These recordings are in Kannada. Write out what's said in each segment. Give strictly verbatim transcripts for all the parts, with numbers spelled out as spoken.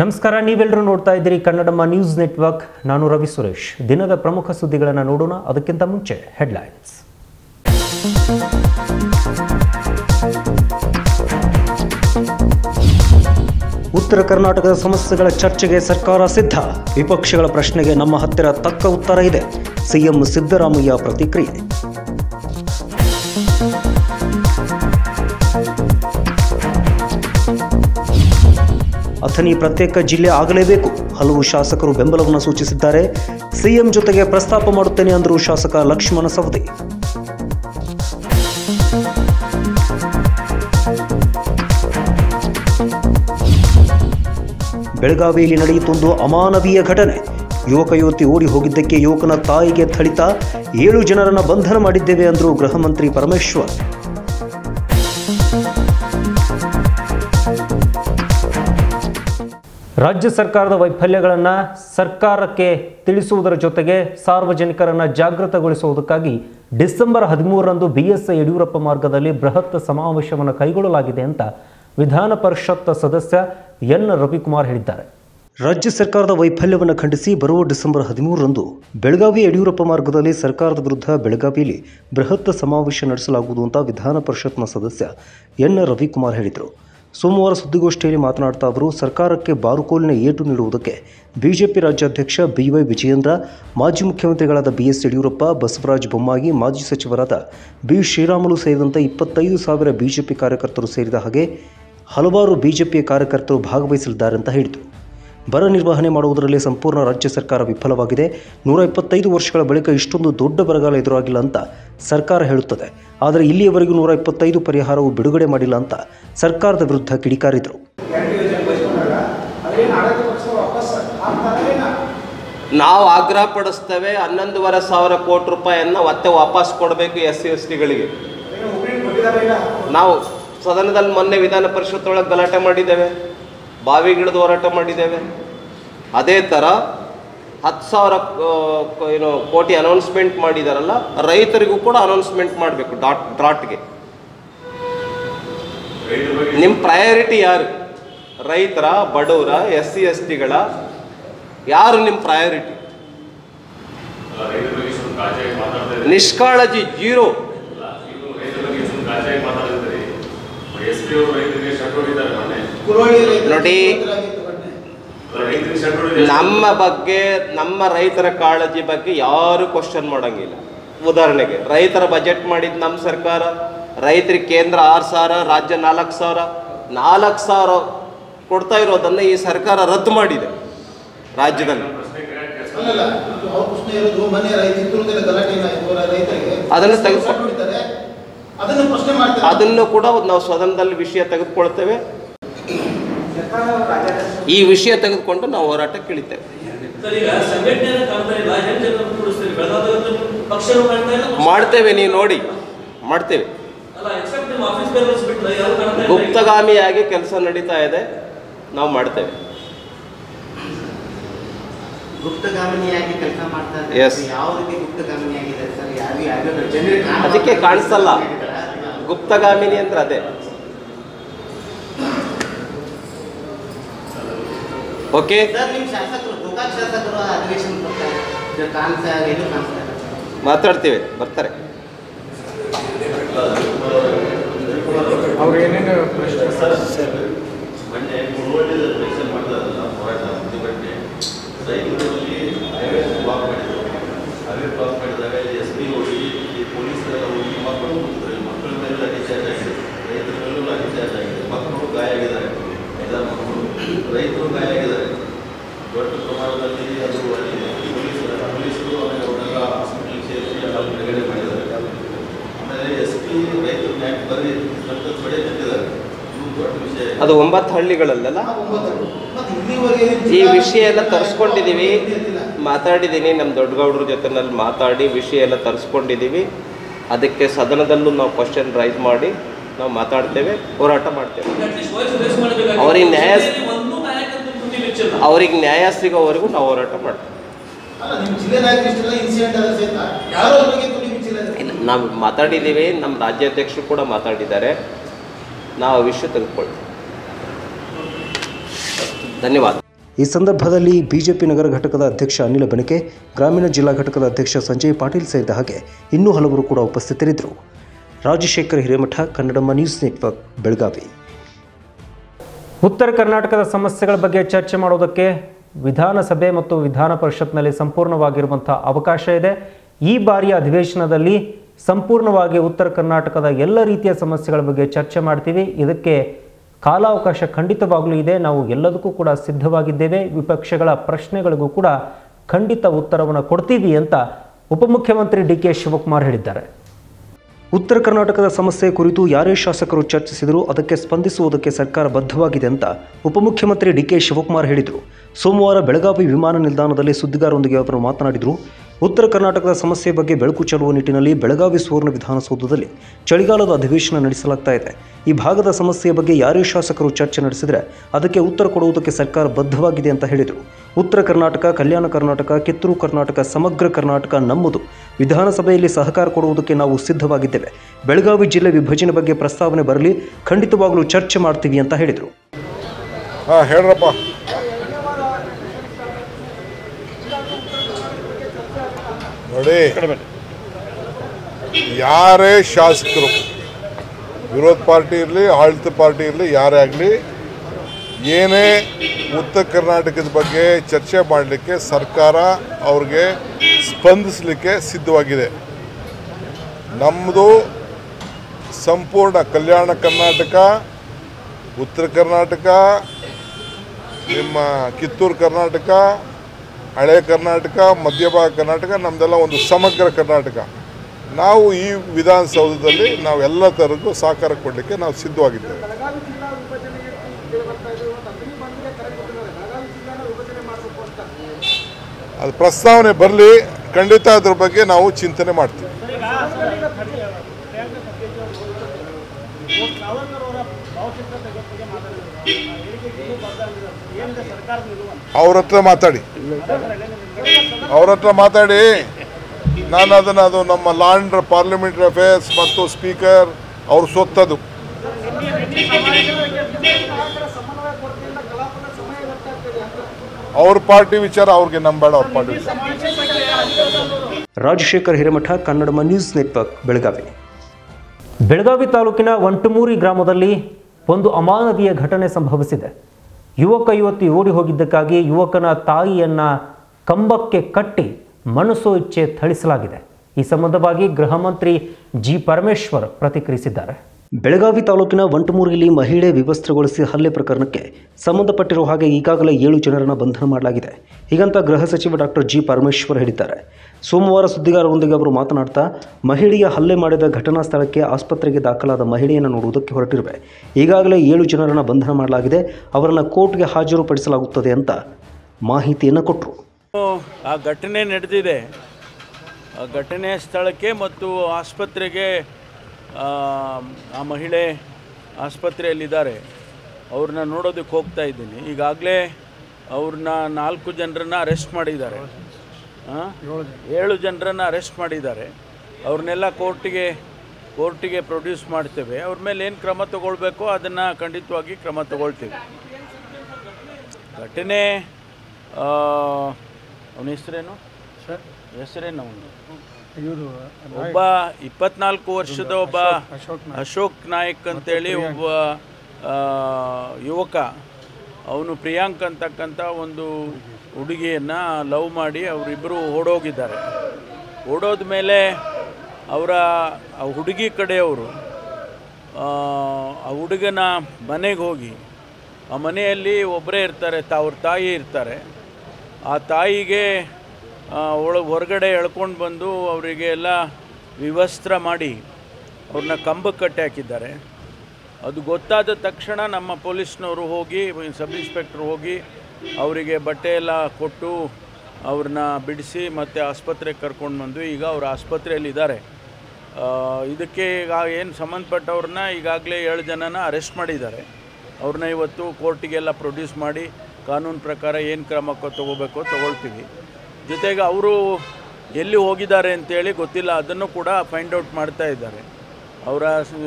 ನಮಸ್ಕಾರ, ನೀವೆಲ್ಲರೂ ನೋಡ್ತಾ ಇದ್ದೀರಿ ಕನ್ನಡಮ್ಮ ನ್ಯೂಸ್ ನೆಟ್ವರ್ಕ್. ನಾನು ರವಿ ಸುರೇಶ್. ದಿನದ ಪ್ರಮುಖ ಸುದ್ದಿಗಳನ್ನು ನೋಡೋಣ. ಅದಕ್ಕಿಂತ ಮುಂಚೆ ಹೆಡ್ಲೈನ್ಸ್. ಉತ್ತರ ಕರ್ನಾಟಕದ ಸಮಸ್ಯೆಗಳ ಚರ್ಚೆಗೆ ಸರ್ಕಾರ ಸಿದ್ಧ. ವಿಪಕ್ಷಗಳ ಪ್ರಶ್ನೆಗೆ ನಮ್ಮ ಹತ್ತಿರ ತಕ್ಕ ಉತ್ತರ ಇದೆ. ಸಿಎಂ ಸಿದ್ದರಾಮಯ್ಯ ಪ್ರತಿಕ್ರಿಯೆ. ಅಥಣಿ ಪ್ರತ್ಯೇಕ ಜಿಲ್ಲೆ ಆಗಲೇಬೇಕು, ಹಲವು ಶಾಸಕರು ಬೆಂಬಲವನ್ನು ಸೂಚಿಸಿದ್ದಾರೆ. ಸಿಎಂ ಜೊತೆಗೆ ಪ್ರಸ್ತಾಪ ಮಾಡುತ್ತೇನೆ ಅಂದರು ಶಾಸಕ ಲಕ್ಷ್ಮಣ ಸವದಿ. ಬೆಳಗಾವಿಯಲ್ಲಿ ನಡೆಯಿತೊಂದು ಅಮಾನವೀಯ ಘಟನೆ. ಯುವಕ ಯುವತಿ ಓಡಿ ಹೋಗಿದ್ದಕ್ಕೆ ಯುವಕನ ತಾಯಿಗೆ ಥಳಿತ. ಏಳು ಜನರನ್ನು ಬಂಧನ ಮಾಡಿದ್ದೇವೆ ಅಂದರು ಗೃಹ ಮಂತ್ರಿ ಪರಮೇಶ್ವರ್. ರಾಜ್ಯ ಸರ್ಕಾರದ ವೈಫಲ್ಯಗಳನ್ನು ಸರ್ಕಾರಕ್ಕೆ ತಿಳಿಸುವುದರ ಜೊತೆಗೆ ಸಾರ್ವಜನಿಕರನ್ನು ಜಾಗೃತಗೊಳಿಸುವುದಕ್ಕಾಗಿ ಡಿಸೆಂಬರ್ ಹದಿಮೂರರಂದು ಬಿ ಎಸ್ ಯಡಿಯೂರಪ್ಪ ಮಾರ್ಗದಲ್ಲಿ ಬೃಹತ್ ಸಮಾವೇಶವನ್ನು ಕೈಗೊಳ್ಳಲಾಗಿದೆ ಅಂತ ವಿಧಾನ ಪರಿಷತ್ ಸದಸ್ಯ ಎನ್ ರವಿಕುಮಾರ್ ಹೇಳಿದ್ದಾರೆ. ರಾಜ್ಯ ಸರ್ಕಾರದ ವೈಫಲ್ಯವನ್ನು ಖಂಡಿಸಿ ಬರುವ ಡಿಸೆಂಬರ್ ಹದಿಮೂರರಂದು ಬೆಳಗಾವಿ ಯಡಿಯೂರಪ್ಪ ಮಾರ್ಗದಲ್ಲಿ ಸರ್ಕಾರದ ವಿರುದ್ಧ ಬೆಳಗಾವಿಯಲ್ಲಿ ಬೃಹತ್ ಸಮಾವೇಶ ನಡೆಸಲಾಗುವುದು ಅಂತ ವಿಧಾನ ಪರಿಷತ್ನ ಸದಸ್ಯ ಎನ್ ರವಿಕುಮಾರ್ ಹೇಳಿದರು. ಸೋಮವಾರ ಸುದ್ದಿಗೋಷ್ಠಿಯಲ್ಲಿ ಮಾತನಾಡ್ತಾ ಅವರು, ಸರ್ಕಾರಕ್ಕೆ ಬಾರುಕೋಲಿನ ಏಟು ನೀಡುವುದಕ್ಕೆ ಬಿಜೆಪಿ ರಾಜ್ಯಾಧ್ಯಕ್ಷ ಬಿ ವೈ ವಿಜಯೇಂದ್ರ, ಮಾಜಿ ಮುಖ್ಯಮಂತ್ರಿಗಳಾದ ಬಿ ಎಸ್ ಯಡಿಯೂರಪ್ಪ, ಬಸವರಾಜ ಬೊಮ್ಮಾಯಿ, ಮಾಜಿ ಸಚಿವರಾದ ಬಿ ಶ್ರೀರಾಮುಲು ಸೇರಿದಂತೆ ಇಪ್ಪತ್ತೈದು ಸಾವಿರ ಬಿಜೆಪಿ ಕಾರ್ಯಕರ್ತರು ಸೇರಿದ ಹಾಗೆ ಹಲವಾರು ಬಿಜೆಪಿಯ ಕಾರ್ಯಕರ್ತರು ಭಾಗವಹಿಸಲಿದ್ದಾರೆ ಅಂತ ಹೇಳಿದರು. ಬರ ನಿರ್ವಹಣೆ ಮಾಡುವುದರಲ್ಲಿ ಸಂಪೂರ್ಣ ರಾಜ್ಯ ಸರ್ಕಾರ ವಿಫಲವಾಗಿದೆ. ನೂರ ಇಪ್ಪತ್ತೈದು ವರ್ಷಗಳ ಬಳಿಕ ಇಷ್ಟೊಂದು ದೊಡ್ಡ ಬರಗಾಲ ಎದುರಾಗಿಲ್ಲ ಅಂತ ಸರ್ಕಾರ ಹೇಳುತ್ತದೆ. ಆದರೆ ಇಲ್ಲಿಯವರೆಗೂ ನೂರ ಇಪ್ಪತ್ತೈದು ಪರಿಹಾರವು ಬಿಡುಗಡೆ ಮಾಡಿಲ್ಲ ಅಂತ ಸರ್ಕಾರದ ವಿರುದ್ಧ ಕಿಡಿಕಾರಿದರು. ನಾವು ಆಗ್ರಹ ಪಡಿಸ್ತೇವೆ. ಹನ್ನೊಂದುವರೆ ಸಾವಿರ ಕೋಟಿ ರೂಪಾಯಿಯನ್ನು ಮತ್ತೆ ವಾಪಸ್ ಕೊಡಬೇಕು ಎಸ್ ಸಿ ಎಸ್ ಟಿಗಳಿಗೆ. ನಾವು ಸದನದಲ್ಲಿ ಮೊನ್ನೆ ವಿಧಾನ ಪರಿಷತ್ ಒಳಗೆ ಗಲಾಟೆ ಮಾಡಿದ್ದೇವೆ, ಬಾವಿಗಿಳಿದು ಹೋರಾಟ ಮಾಡಿದ್ದೇವೆ. ಅದೇ ಥರ ಹತ್ತು ಸಾವಿರ ಏನು ಕೋಟಿ ಅನೌನ್ಸ್ಮೆಂಟ್ ಮಾಡಿದಾರಲ್ಲ, ರೈತರಿಗೂ ಕೂಡ ಅನೌನ್ಸ್ಮೆಂಟ್ ಮಾಡಬೇಕು. ಡಾಟ್ ಡ್ರಾಟ್ಗೆ ನಿಮ್ಮ ಪ್ರಯಾರಿಟಿ ಯಾರು? ರೈತರ, ಬಡವರ, ಎಸ್ ಸಿ ಎಸ್ ಟಿಗಳ ಯಾರು ನಿಮ್ಮ ಪ್ರಯಾರಿಟಿ? ನಿಷ್ಕಾಳಜಿ ಜೀರೋ. ನೋಡಿ, ನಮ್ಮ ಬಗ್ಗೆ, ನಮ್ಮ ರೈತರ ಕಾಳಜಿ ಬಗ್ಗೆ ಯಾರು ಕ್ವಶನ್ ಮಾಡೋಂಗಿಲ್ಲ. ಉದಾಹರಣೆಗೆ ರೈತರ ಬಜೆಟ್ ಮಾಡಿದ ನಮ್ಮ ಸರ್ಕಾರ, ರೈತರಿಗೆ ಕೇಂದ್ರ ಆರು ಸಾವಿರ ರಾಜ್ಯ ನಾಲ್ಕು ಸಾವಿರ ನಾಲ್ಕು ಸಾವಿರ ಕೊಡ್ತಾ ಇರೋದನ್ನು ಈ ಸರ್ಕಾರ ರದ್ದು ಮಾಡಿದೆ ರಾಜ್ಯದಲ್ಲಿ. ಅದನ್ನು ತೆಗೆದುಕೊಂಡಿದ್ದಾರೆ, ಅದನ್ನು ಕೂಡ ನಾವು ಸದನದಲ್ಲಿ ವಿಷಯ ತೆಗೆದುಕೊಳ್ತೇವೆ. ಈ ವಿಷಯ ತೆಗೆದುಕೊಂಡು ನಾವು ಹೋರಾಟಕ್ಕೆ ಇಳಿತೇವೆ. ಮಾಡ್ತೇವೆ, ನೀವು ನೋಡಿ ಮಾಡ್ತೇವೆ. ಗುಪ್ತಗಾಮಿಯಾಗಿ ಕೆಲಸ ನಡೀತಾ ಇದೆ, ನಾವು ಮಾಡ್ತೇವೆ. ಅದಕ್ಕೆ ಕಾಣಿಸಲ್ಲ ಗುಪ್ತಗಾಮಿನಿ ಅಂದ್ರೆ. ಅದೇ ಓಕೆ. ಮಾತಾಡ್ತೀವಿ, ಬರ್ತಾರೆ. ಅದು ಒಂಬತ್ತು ಹಳ್ಳಿಗಳಲ್ಲ, ಈ ವಿಷಯ ಎಲ್ಲ ತರಿಸ್ಕೊಂಡಿದ್ದೀವಿ, ಮಾತಾಡಿದ್ದೀನಿ. ನಮ್ಮ ದೊಡ್ಡಗೌಡರ ಜೊತೆನಲ್ಲಿ ಮಾತಾಡಿ ವಿಷಯ ಎಲ್ಲ ತರಿಸ್ಕೊಂಡಿದ್ದೀವಿ. ಅದಕ್ಕೆ ಸದನದಲ್ಲೂ ನಾವು ಕ್ವಶನ್ ರೈಸ್ ಮಾಡಿ ನಾವು ಮಾತಾಡ್ತೇವೆ, ಹೋರಾಟ ಮಾಡ್ತೇವೆ. ಅವ್ರಿಗೆ ನ್ಯಾಯ ಅವ್ರಿಗೆ ನ್ಯಾಯ ಸಿಗೋವರೆಗೂ ನಾವು ಹೋರಾಟ ಮಾಡ್ತೇವೆ. ನಾವು ಮಾತಾಡಿದ್ದೀವಿ, ನಮ್ಮ ರಾಜ್ಯಾಧ್ಯಕ್ಷರು ಕೂಡ ಮಾತಾಡಿದ್ದಾರೆ. ನಾವು ಆ ವಿಷಯ ತೆಗೆದುಕೊಳ್ತೇವೆ. ಧನ್ಯವಾದ. ಈ ಸಂದರ್ಭದಲ್ಲಿ ಬಿಜೆಪಿ ನಗರ ಘಟಕದ ಅಧ್ಯಕ್ಷ ಅನಿಲ್ ಬೆನಕೆ, ಗ್ರಾಮೀಣ ಜಿಲ್ಲಾ ಘಟಕದ ಅಧ್ಯಕ್ಷ ಸಂಜಯ್ ಪಾಟೀಲ್ ಸೇರಿದ ಹಾಗೆ ಇನ್ನೂ ಹಲವರು ಕೂಡ ಉಪಸ್ಥಿತರಿದ್ದರು. Rajashekhar Hiremath, Kannadamma news network, Belagavi. ಉತ್ತರ ಕರ್ನಾಟಕದ ಸಮಸ್ಯೆಗಳ ಬಗ್ಗೆ ಚರ್ಚೆ ಮಾಡೋದಕ್ಕೆ ವಿಧಾನಸಭೆ ಮತ್ತು ವಿಧಾನ ಪರಿಷತ್ನಲ್ಲಿ ಸಂಪೂರ್ಣವಾಗಿರುವಂಥ ಅವಕಾಶ ಇದೆ. ಈ ಬಾರಿಯ ಅಧಿವೇಶನದಲ್ಲಿ ಸಂಪೂರ್ಣವಾಗಿ ಉತ್ತರ ಕರ್ನಾಟಕದ ಎಲ್ಲ ರೀತಿಯ ಸಮಸ್ಯೆಗಳ ಬಗ್ಗೆ ಚರ್ಚೆ ಮಾಡ್ತೀವಿ. ಇದಕ್ಕೆ ಕಾಲಾವಕಾಶ ಖಂಡಿತವಾಗಲೂ ಇದೆ. ನಾವು ಎಲ್ಲದಕ್ಕೂ ಕೂಡ ಸಿದ್ಧವಾಗಿದ್ದೇವೆ. ವಿಪಕ್ಷಗಳ ಪ್ರಶ್ನೆಗಳಿಗೂ ಕೂಡ ಖಂಡಿತ ಉತ್ತರವನ್ನು ಕೊಡ್ತೀವಿ ಅಂತ ಉಪಮುಖ್ಯಮಂತ್ರಿ ಡಿ ಕೆ ಶಿವಕುಮಾರ್ ಹೇಳಿದ್ದಾರೆ. ಉತ್ತರ ಕರ್ನಾಟಕದ ಸಮಸ್ಯೆ ಕುರಿತು ಯಾರೇ ಶಾಸಕರು ಚರ್ಚಿಸಿದರೂ ಅದಕ್ಕೆ ಸ್ಪಂದಿಸುವುದಕ್ಕೆ ಸರ್ಕಾರ ಬದ್ಧವಾಗಿದೆ ಅಂತ ಉಪಮುಖ್ಯಮಂತ್ರಿ ಡಿ ಕೆ ಶಿವಕುಮಾರ್ ಹೇಳಿದರು. ಸೋಮವಾರ ಬೆಳಗಾವಿ ವಿಮಾನ ನಿಲ್ದಾಣದಲ್ಲಿ ಸುದ್ದಿಗಾರರೊಂದಿಗೆ ಅವರು ಮಾತನಾಡಿದರು. ಉತ್ತರ ಕರ್ನಾಟಕದ ಸಮಸ್ಯೆ ಬಗ್ಗೆ ಬೆಳಕು ಚೆಲ್ಲುವ ನಿಟ್ಟಿನಲ್ಲಿ ಬೆಳಗಾವಿ ಸುವರ್ಣ ವಿಧಾನಸೌಧದಲ್ಲಿ ಚಳಿಗಾಲದ ಅಧಿವೇಶನ ನಡೆಸಲಾಗ್ತಾ ಇದೆ. ಈ ಭಾಗದ ಸಮಸ್ಯೆಯ ಬಗ್ಗೆ ಯಾರೇ ಶಾಸಕರು ಚರ್ಚೆ ನಡೆಸಿದರೆ ಅದಕ್ಕೆ ಉತ್ತರ ಕೊಡುವುದಕ್ಕೆ ಸರ್ಕಾರ ಬದ್ಧವಾಗಿದೆ ಅಂತ ಹೇಳಿದರು. ಉತ್ತರ ಕರ್ನಾಟಕ, ಕಲ್ಯಾಣ ಕರ್ನಾಟಕ, ಕಿತ್ತೂರು ಕರ್ನಾಟಕ, ಸಮಗ್ರ ಕರ್ನಾಟಕ ನಮ್ಮದು. ವಿಧಾನಸಭೆಯಲ್ಲಿ ಸಹಕಾರ ಕೊಡುವುದಕ್ಕೆ ನಾವು ಸಿದ್ಧವಾಗಿದ್ದೇವೆ. ಬೆಳಗಾವಿ ಜಿಲ್ಲೆ ವಿಭಜನೆ ಬಗ್ಗೆ ಪ್ರಸ್ತಾವನೆ ಬರಲಿ, ಖಂಡಿತವಾಗಲೂ ಚರ್ಚೆ ಮಾಡ್ತೀವಿ ಅಂತ ಹೇಳಿದರು. ನೋಡಿ, ಯಾರೇ ಶಾಸಕರು, ವಿರೋಧ ಪಾರ್ಟಿ ಇರಲಿ, ಆಡಳಿತ ಪಾರ್ಟಿ ಇರಲಿ, ಯಾರೇ ಆಗಲಿ, ಏನೇ ಉತ್ತರ ಕರ್ನಾಟಕದ ಬಗ್ಗೆ ಚರ್ಚೆ ಮಾಡಲಿಕ್ಕೆ ಸರ್ಕಾರ ಅವ್ರಿಗೆ ಸ್ಪಂದಿಸಲಿಕ್ಕೆ ಸಿದ್ಧವಾಗಿದೆ. ನಮ್ಮದು ಸಂಪೂರ್ಣ ಕಲ್ಯಾಣ ಕರ್ನಾಟಕ, ಉತ್ತರ ಕರ್ನಾಟಕ, ನಿಮ್ಮ ಕಿತ್ತೂರು ಕರ್ನಾಟಕ, ಹಳೆ ಕರ್ನಾಟಕ, ಮಧ್ಯಭಾಗ ಕರ್ನಾಟಕ, ನಮ್ಮದೆಲ್ಲ ಒಂದು ಸಮಗ್ರ ಕರ್ನಾಟಕ. ನಾವು ಈ ವಿಧಾನಸೌಧದಲ್ಲಿ ನಾವು ಎಲ್ಲ ಥರದ್ದು ಸಹಕಾರ ಕೊಡಲಿಕ್ಕೆ ನಾವು ಸಿದ್ಧವಾಗಿದ್ದೇವೆ. ಅದು ಪ್ರಸ್ತಾವನೆ ಬರಲಿ, ಖಂಡಿತ ಅದ್ರ ಬಗ್ಗೆ ನಾವು ಚಿಂತನೆ ಮಾಡ್ತೀವಿ. ಅವ್ರ ಹತ್ರ ಮಾತಾಡಿ ಅವ್ರ ಹತ್ರ ಮಾತಾಡಿ ನಾನು ಅದನ್ನು ಅದು ನಮ್ಮ ಲಾಂಡ್ರ ಪಾರ್ಲಿಮೆಂಟರಿ ಅಫೇರ್ಸ್ ಮತ್ತು ಸ್ಪೀಕರ್ ಅವರು ಸೊತ್ತದು. ಅವ್ರ ಪಾರ್ಟಿ ವಿಚಾರ ಅವ್ರಿಗೆ ನಂಬೇಡ, ಅವ್ರ ಪಾರ್ಟಿ ವಿಚಾರ. Rajashekhar Hiremath, Kannadamma news network, Belagavi. ಬೆಳಗಾವಿ ತಾಲೂಕಿನ ಒಂಟಮೂರಿ ಗ್ರಾಮದಲ್ಲಿ ಒಂದು ಅಮಾನವೀಯ ಘಟನೆ ಸಂಭವಿಸಿದೆ. ಯುವಕ ಯುವತಿ ಓಡಿ ಹೋಗಿದ್ದಕ್ಕಾಗಿ ಯುವಕನ ತಾಯಿಯನ್ನು ಕಂಬಕ್ಕೆ ಕಟ್ಟಿ ಮನಸೋ ಇಚ್ಛೆ ಥಳಿಸಲಾಗಿದೆ. ಈ ಸಂಬಂಧವಾಗಿ ಗೃಹ ಮಂತ್ರಿ ಜಿ ಪರಮೇಶ್ವರ್ ಪ್ರತಿಕ್ರಿಯಿಸಿದ್ದಾರೆ. ಬೆಳಗಾವಿ ತಾಲೂಕಿನ ಒಂಟಮೂರಿಯಲ್ಲಿ ಮಹಿಳೆ ವಿವಸ್ತ್ರಗೊಳಿಸಿ ಹಲ್ಲೆ ಪ್ರಕರಣಕ್ಕೆ ಸಂಬಂಧಪಟ್ಟಿರುವ ಹಾಗೆ ಈಗಾಗಲೇ ಏಳು ಜನರನ್ನು ಬಂಧನ ಮಾಡಲಾಗಿದೆ. ಹೀಗಂತ ಗೃಹ ಸಚಿವ ಡಾಕ್ಟರ್ ಜಿ ಪರಮೇಶ್ವರ್ ಹೇಳಿದ್ದಾರೆ. ಸೋಮವಾರ ಸುದ್ದಿಗಾರರೊಂದಿಗೆ ಅವರು ಮಾತನಾಡ್ತಾ, ಮಹಿಳೆಯ ಹಲ್ಲೆ ಮಾಡಿದ ಘಟನಾ ಸ್ಥಳಕ್ಕೆ ಆಸ್ಪತ್ರೆಗೆ ದಾಖಲಾದ ಮಹಿಳೆಯನ್ನು ನೋಡುವುದಕ್ಕೆ ಹೊರಟಿರುವೆ. ಈಗಾಗಲೇ ಏಳು ಜನರನ್ನು ಬಂಧನ ಮಾಡಲಾಗಿದೆ. ಅವರನ್ನು ಕೋರ್ಟ್ಗೆ ಹಾಜರುಪಡಿಸಲಾಗುತ್ತದೆ ಅಂತ ಮಾಹಿತಿಯನ್ನು ಕೊಟ್ಟರು. ಆ ಘಟನೆ ನಡೆದಿದೆ, ಆ ಘಟನೆ ಸ್ಥಳಕ್ಕೆ ಮತ್ತು ಆಸ್ಪತ್ರೆಗೆ ಆ ಮಹಿಳೆ ಆಸ್ಪತ್ರೆಯಲ್ಲಿದ್ದಾರೆ. ಅವ್ರನ್ನ ನೋಡೋದಕ್ಕೆ ಹೋಗ್ತಾ ಇದ್ದೀನಿ. ಈಗಾಗಲೇ ಅವ್ರನ್ನ ನಾಲ್ಕು ಜನರನ್ನು ಅರೆಸ್ಟ್ ಮಾಡಿದ್ದಾರೆ, ಏಳು ಜನರನ್ನು ಅರೆಸ್ಟ್ ಮಾಡಿದ್ದಾರೆ. ಅವ್ರನ್ನೆಲ್ಲ ಕೋರ್ಟಿಗೆ ಕೋರ್ಟಿಗೆ ಪ್ರೊಡ್ಯೂಸ್ ಮಾಡ್ತೇವೆ. ಅವ್ರ ಮೇಲೆ ಏನು ಕ್ರಮ ತಗೊಳ್ಬೇಕೋ ಅದನ್ನು ಖಂಡಿತವಾಗಿ ಕ್ರಮ ತಗೊಳ್ತೀವಿ. ಘಟನೆ ಅವನ ಹೆಸರೇನು ಸರ್? ಹೆಸರೇನು ಅವನು? ಒಬ್ಬ ಇಪ್ಪತ್ನಾಲ್ಕು ವರ್ಷದ ಒಬ್ಬ ಅಶೋಕ್ ನಾಯಕ್ ಅಂತೇಳಿ ಒಬ್ಬ ಯುವಕ, ಅವನು ಪ್ರಿಯಾಂಕ್ ಅಂತಕ್ಕಂಥ ಒಂದು ಹುಡುಗಿಯನ್ನು ಲವ್ ಮಾಡಿ ಅವರಿಬ್ಬರು ಓಡೋಗಿದ್ದಾರೆ. ಓಡೋದ ಮೇಲೆ ಅವರ ಆ ಹುಡುಗಿ ಕಡೆಯವರು ಆ ಹುಡುಗನ ಮನೆಗೆ ಹೋಗಿ, ಆ ಮನೆಯಲ್ಲಿ ಒಬ್ಬರೇ ಇರ್ತಾರೆ, ತ ಅವ್ರ ತಾಯಿ ಇರ್ತಾರೆ. ಆ ತಾಯಿಗೆ ಒಳ ಹೊರಗಡೆ ಎಳ್ಕೊಂಡು ಬಂದು ಅವರಿಗೆ ಎಲ್ಲ ವಿವಸ್ತ್ರ ಮಾಡಿ ಅವ್ರನ್ನ ಕಂಬಕ್ಕೆ ಕಟ್ಟಿ ಹಾಕಿದ್ದಾರೆ. ಅದು ಗೊತ್ತಾದ ತಕ್ಷಣ ನಮ್ಮ ಪೊಲೀಸ್ನವರು ಹೋಗಿ, ಸಬ್ ಇನ್ಸ್ಪೆಕ್ಟ್ರ್ ಹೋಗಿ ಅವರಿಗೆ ಬಟ್ಟೆ ಎಲ್ಲ ಕೊಟ್ಟು ಅವ್ರನ್ನ ಬಿಡಿಸಿ ಮತ್ತೆ ಆಸ್ಪತ್ರೆಗೆ ಕರ್ಕೊಂಡು ಬಂದು ಈಗ ಅವರು ಆಸ್ಪತ್ರೆಯಲ್ಲಿದ್ದಾರೆ. ಇದಕ್ಕೆ ಈಗ ಏನು ಸಂಬಂಧಪಟ್ಟವ್ರನ್ನ ಈಗಾಗಲೇ ಏಳು ಜನನ ಅರೆಸ್ಟ್ ಮಾಡಿದ್ದಾರೆ. ಅವ್ರನ್ನ ಇವತ್ತು ಕೋರ್ಟಿಗೆಲ್ಲ ಪ್ರೊಡ್ಯೂಸ್ ಮಾಡಿ ಕಾನೂನು ಪ್ರಕಾರ ಏನು ಕ್ರಮಕ್ಕೆ ತೊಗೋಬೇಕೋ ತೊಗೊಳ್ತೀವಿ. ಜೊತೆಗೆ ಅವರು ಎಲ್ಲಿ ಹೋಗಿದ್ದಾರೆ ಅಂತೇಳಿ ಗೊತ್ತಿಲ್ಲ, ಅದನ್ನು ಕೂಡ ಫೈಂಡ್ ಔಟ್ ಮಾಡ್ತಾ ಇದ್ದಾರೆ. ಅವರ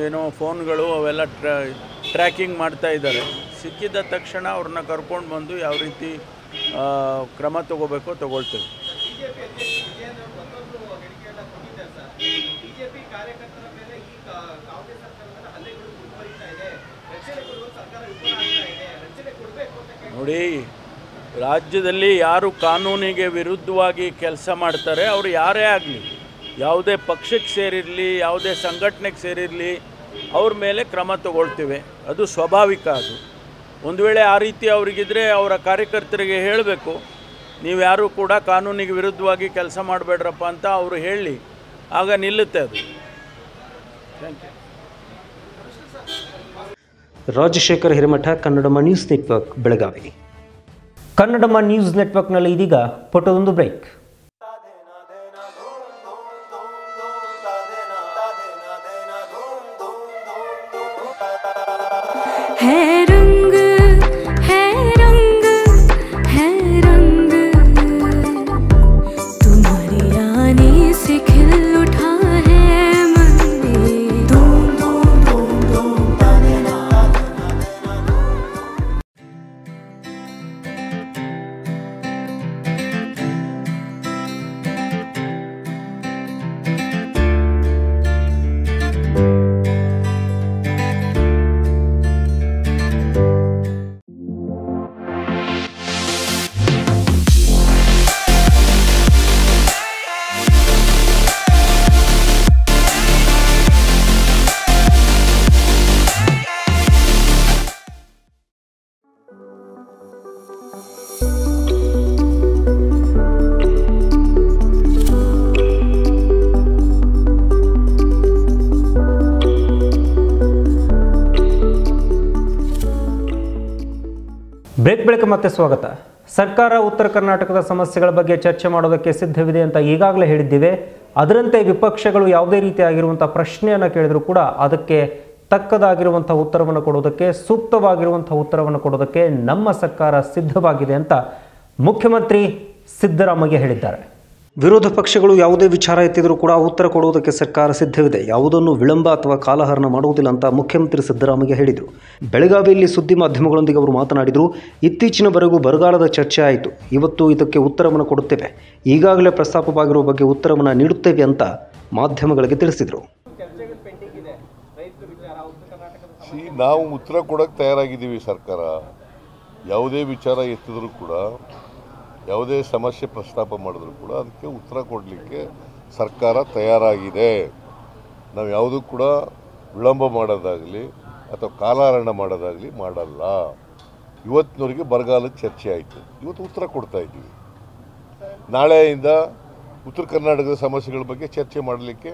ಏನೋ ಫೋನ್ಗಳು ಅವೆಲ್ಲ ಟ್ರ್ಯಾಕಿಂಗ್ ಮಾಡ್ತಾ ಇದ್ದಾರೆ. ಸಿಕ್ಕಿದ ತಕ್ಷಣ ಅವ್ರನ್ನ ಕರ್ಕೊಂಡು ಬಂದು ಯಾವ ರೀತಿ ಕ್ರಮ ತಗೋಬೇಕು ತಗೊಳ್ತೀವಿ. ನೋಡಿ, ರಾಜ್ಯದಲ್ಲಿ ಯಾರು ಕಾನೂನಿಗೆ ವಿರುದ್ಧವಾಗಿ ಕೆಲಸ ಮಾಡ್ತಾರೆ ಅವರು ಯಾರೇ ಆಗಲಿ, ಯಾವುದೇ ಪಕ್ಷಕ್ಕೆ ಸೇರಿರಲಿ, ಯಾವುದೇ ಸಂಘಟನೆಗೆ ಸೇರಿರಲಿ, ಅವ್ರ ಮೇಲೆ ಕ್ರಮ ತಗೊಳ್ತೀವಿ. ಅದು ಸ್ವಾಭಾವಿಕ. ಅದು ಒಂದು ವೇಳೆ ಆ ರೀತಿ ಅವರಿಗಿದ್ರೆ ಅವರ ಕಾರ್ಯಕರ್ತರಿಗೆ ಹೇಳಬೇಕು, ನೀವು ಯಾರೂ ಕೂಡ ಕಾನೂನಿಗೆ ವಿರುದ್ಧವಾಗಿ ಕೆಲಸ ಮಾಡಬೇಡ್ರಪ್ಪ ಅಂತ ಅವರು ಹೇಳಿ, ಆಗ ನಿಲ್ಲುತ್ತೆ ಅದು. Thank you. Rajashekhar Hiremath, Kannadamma news network, Belagavi. Kannadamma news ನೆಟ್ವರ್ಕ್ನಲ್ಲಿ ಇದೀಗ ಫೋಟೋದೊಂದು ಬ್ರೇಕ್. ಬ್ರೇಕ್ ಬಳಿಕ ಮತ್ತೆ ಸ್ವಾಗತ. ಸರ್ಕಾರ ಉತ್ತರ ಕರ್ನಾಟಕದ ಸಮಸ್ಯೆಗಳ ಬಗ್ಗೆ ಚರ್ಚೆ ಮಾಡೋದಕ್ಕೆ ಸಿದ್ಧವಿದೆ ಅಂತ ಈಗಾಗಲೇ ಹೇಳಿದ್ದೇವೆ. ಅದರಂತೆ ವಿಪಕ್ಷಗಳು ಯಾವುದೇ ರೀತಿಯಾಗಿರುವಂಥ ಪ್ರಶ್ನೆಯನ್ನು ಕೇಳಿದರೂ ಕೂಡ ಅದಕ್ಕೆ ತಕ್ಕದಾಗಿರುವಂಥ ಉತ್ತರವನ್ನು ಕೊಡೋದಕ್ಕೆ, ಸೂಕ್ತವಾಗಿರುವಂಥ ಉತ್ತರವನ್ನು ಕೊಡೋದಕ್ಕೆ ನಮ್ಮ ಸರ್ಕಾರ ಸಿದ್ಧವಾಗಿದೆ ಅಂತ ಮುಖ್ಯಮಂತ್ರಿ ಸಿದ್ದರಾಮಯ್ಯ ಹೇಳಿದ್ದಾರೆ. ವಿರೋಧ ಪಕ್ಷಗಳು ಯಾವುದೇ ವಿಚಾರ ಎತ್ತಿದರೂ ಕೂಡ ಉತ್ತರ ಕೊಡುವುದಕ್ಕೆ ಸರ್ಕಾರ ಸಿದ್ಧವಿದೆ, ಯಾವುದನ್ನು ವಿಳಂಬ ಅಥವಾ ಕಾಲಹರಣ ಮಾಡುವುದಿಲ್ಲ ಅಂತ ಮುಖ್ಯಮಂತ್ರಿ ಸಿದ್ದರಾಮಯ್ಯ ಹೇಳಿದರು. ಬೆಳಗಾವಿಯಲ್ಲಿ ಸುದ್ದಿ ಮಾಧ್ಯಮಗಳೊಂದಿಗೆ ಅವರು ಮಾತನಾಡಿದರು. ಇತ್ತೀಚಿನವರೆಗೂ ಬರಗಾಲದ ಚರ್ಚೆ ಆಯಿತು, ಇವತ್ತು ಇದಕ್ಕೆ ಉತ್ತರವನ್ನು ಕೊಡುತ್ತೇವೆ, ಈಗಾಗಲೇ ಪ್ರಸ್ತಾಪವಾಗಿರುವ ಬಗ್ಗೆ ಉತ್ತರವನ್ನು ನೀಡುತ್ತೇವೆ ಅಂತ ಮಾಧ್ಯಮಗಳಿಗೆ ತಿಳಿಸಿದರು. ನಾವು ಉತ್ತರ ಕೊಡಕ್ಕೆ ತಯಾರಾಗಿದ್ದೀವಿ. ಸರ್ಕಾರ ಯಾವುದೇ ವಿಚಾರ ಎತ್ತಿದರೂ ಕೂಡ, ಯಾವುದೇ ಸಮಸ್ಯೆ ಪ್ರಸ್ತಾಪ ಮಾಡಿದ್ರು ಕೂಡ ಅದಕ್ಕೆ ಉತ್ತರ ಕೊಡಲಿಕ್ಕೆ ಸರ್ಕಾರ ತಯಾರಾಗಿದೆ. ನಾವು ಯಾವುದೂ ಕೂಡ ವಿಳಂಬ ಮಾಡೋದಾಗಲಿ ಅಥವಾ ಕಾಲಹರಣ ಮಾಡೋದಾಗಲಿ ಮಾಡಲ್ಲ. ಇವತ್ತಿನವರೆಗೆ ಬರಗಾಲದ ಚರ್ಚೆ ಆಯಿತು, ಇವತ್ತು ಉತ್ತರ ಕೊಡ್ತಾ ಇದ್ದೀವಿ. ನಾಳೆಯಿಂದ ಉತ್ತರ ಕರ್ನಾಟಕದ ಸಮಸ್ಯೆಗಳ ಬಗ್ಗೆ ಚರ್ಚೆ ಮಾಡಲಿಕ್ಕೆ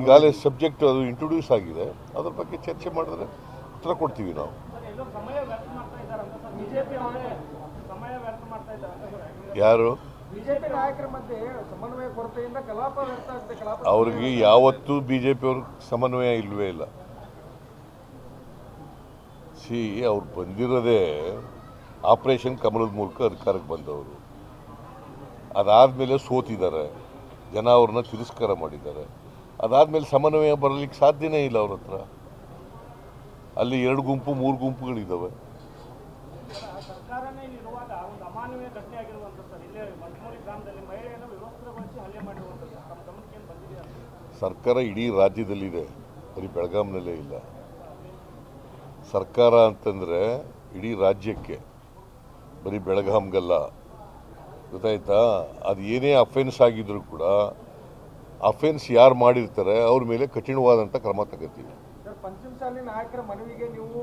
ಈಗಾಗಲೇ ಸಬ್ಜೆಕ್ಟ್ ಅದು ಇಂಟ್ರೊಡ್ಯೂಸ್ ಆಗಿದೆ, ಅದ್ರ ಬಗ್ಗೆ ಚರ್ಚೆ ಮಾಡಿದ್ರೆ ಉತ್ತರ ಕೊಡ್ತೀವಿ ನಾವು. ಯಾರು ಅವ್ರಿಗೆ ಯಾವತ್ತೂ ಬಿಜೆಪಿ ಅವ್ರ ಸಮನ್ವಯ ಇಲ್ವೇ ಇಲ್ಲ. ಸಿ ಅವ್ರು ಬಂದಿರೋದೇ ಆಪರೇಷನ್ ಕಮಲದ ಮೂಲಕ ಅಧಿಕಾರಕ್ಕೆ ಬಂದವರು. ಅದಾದಮೇಲೆ ಸೋತಿದ್ದಾರೆ, ಜನ ಅವ್ರನ್ನ ತಿರಸ್ಕಾರ ಮಾಡಿದ್ದಾರೆ. ಅದಾದಮೇಲೆ ಸಮನ್ವಯ ಬರಲಿಕ್ಕೆ ಸಾಧ್ಯನೇ ಇಲ್ಲ ಅವ್ರ ಹತ್ರ. ಅಲ್ಲಿ ಎರಡು ಗುಂಪು ಮೂರು ಗುಂಪುಗಳಿದ್ದಾವೆ. ಸರ್ಕಾರ ಇಡೀ ರಾಜ್ಯದಲ್ಲಿದೆ, ಬರೀ ಬೆಳಗಾವಿನಲ್ಲೇ ಇಲ್ಲ. ಸರ್ಕಾರ ಅಂತಂದರೆ ಇಡೀ ರಾಜ್ಯಕ್ಕೆ, ಬರೀ ಬೆಳಗಾಂಗಲ್ಲ. ಗೊತ್ತಾಯ್ತಾ? ಅದು ಏನೇ ಅಫೆನ್ಸ್ ಆಗಿದ್ರೂ ಕೂಡ ಅಫೆನ್ಸ್ ಯಾರು ಮಾಡಿರ್ತಾರೆ ಅವ್ರ ಮೇಲೆ ಕಠಿಣವಾದಂಥ ಕ್ರಮ ತಗೋತೀವಿ. ನಾಯಕರ ಮನವಿಗೆ ನೀವು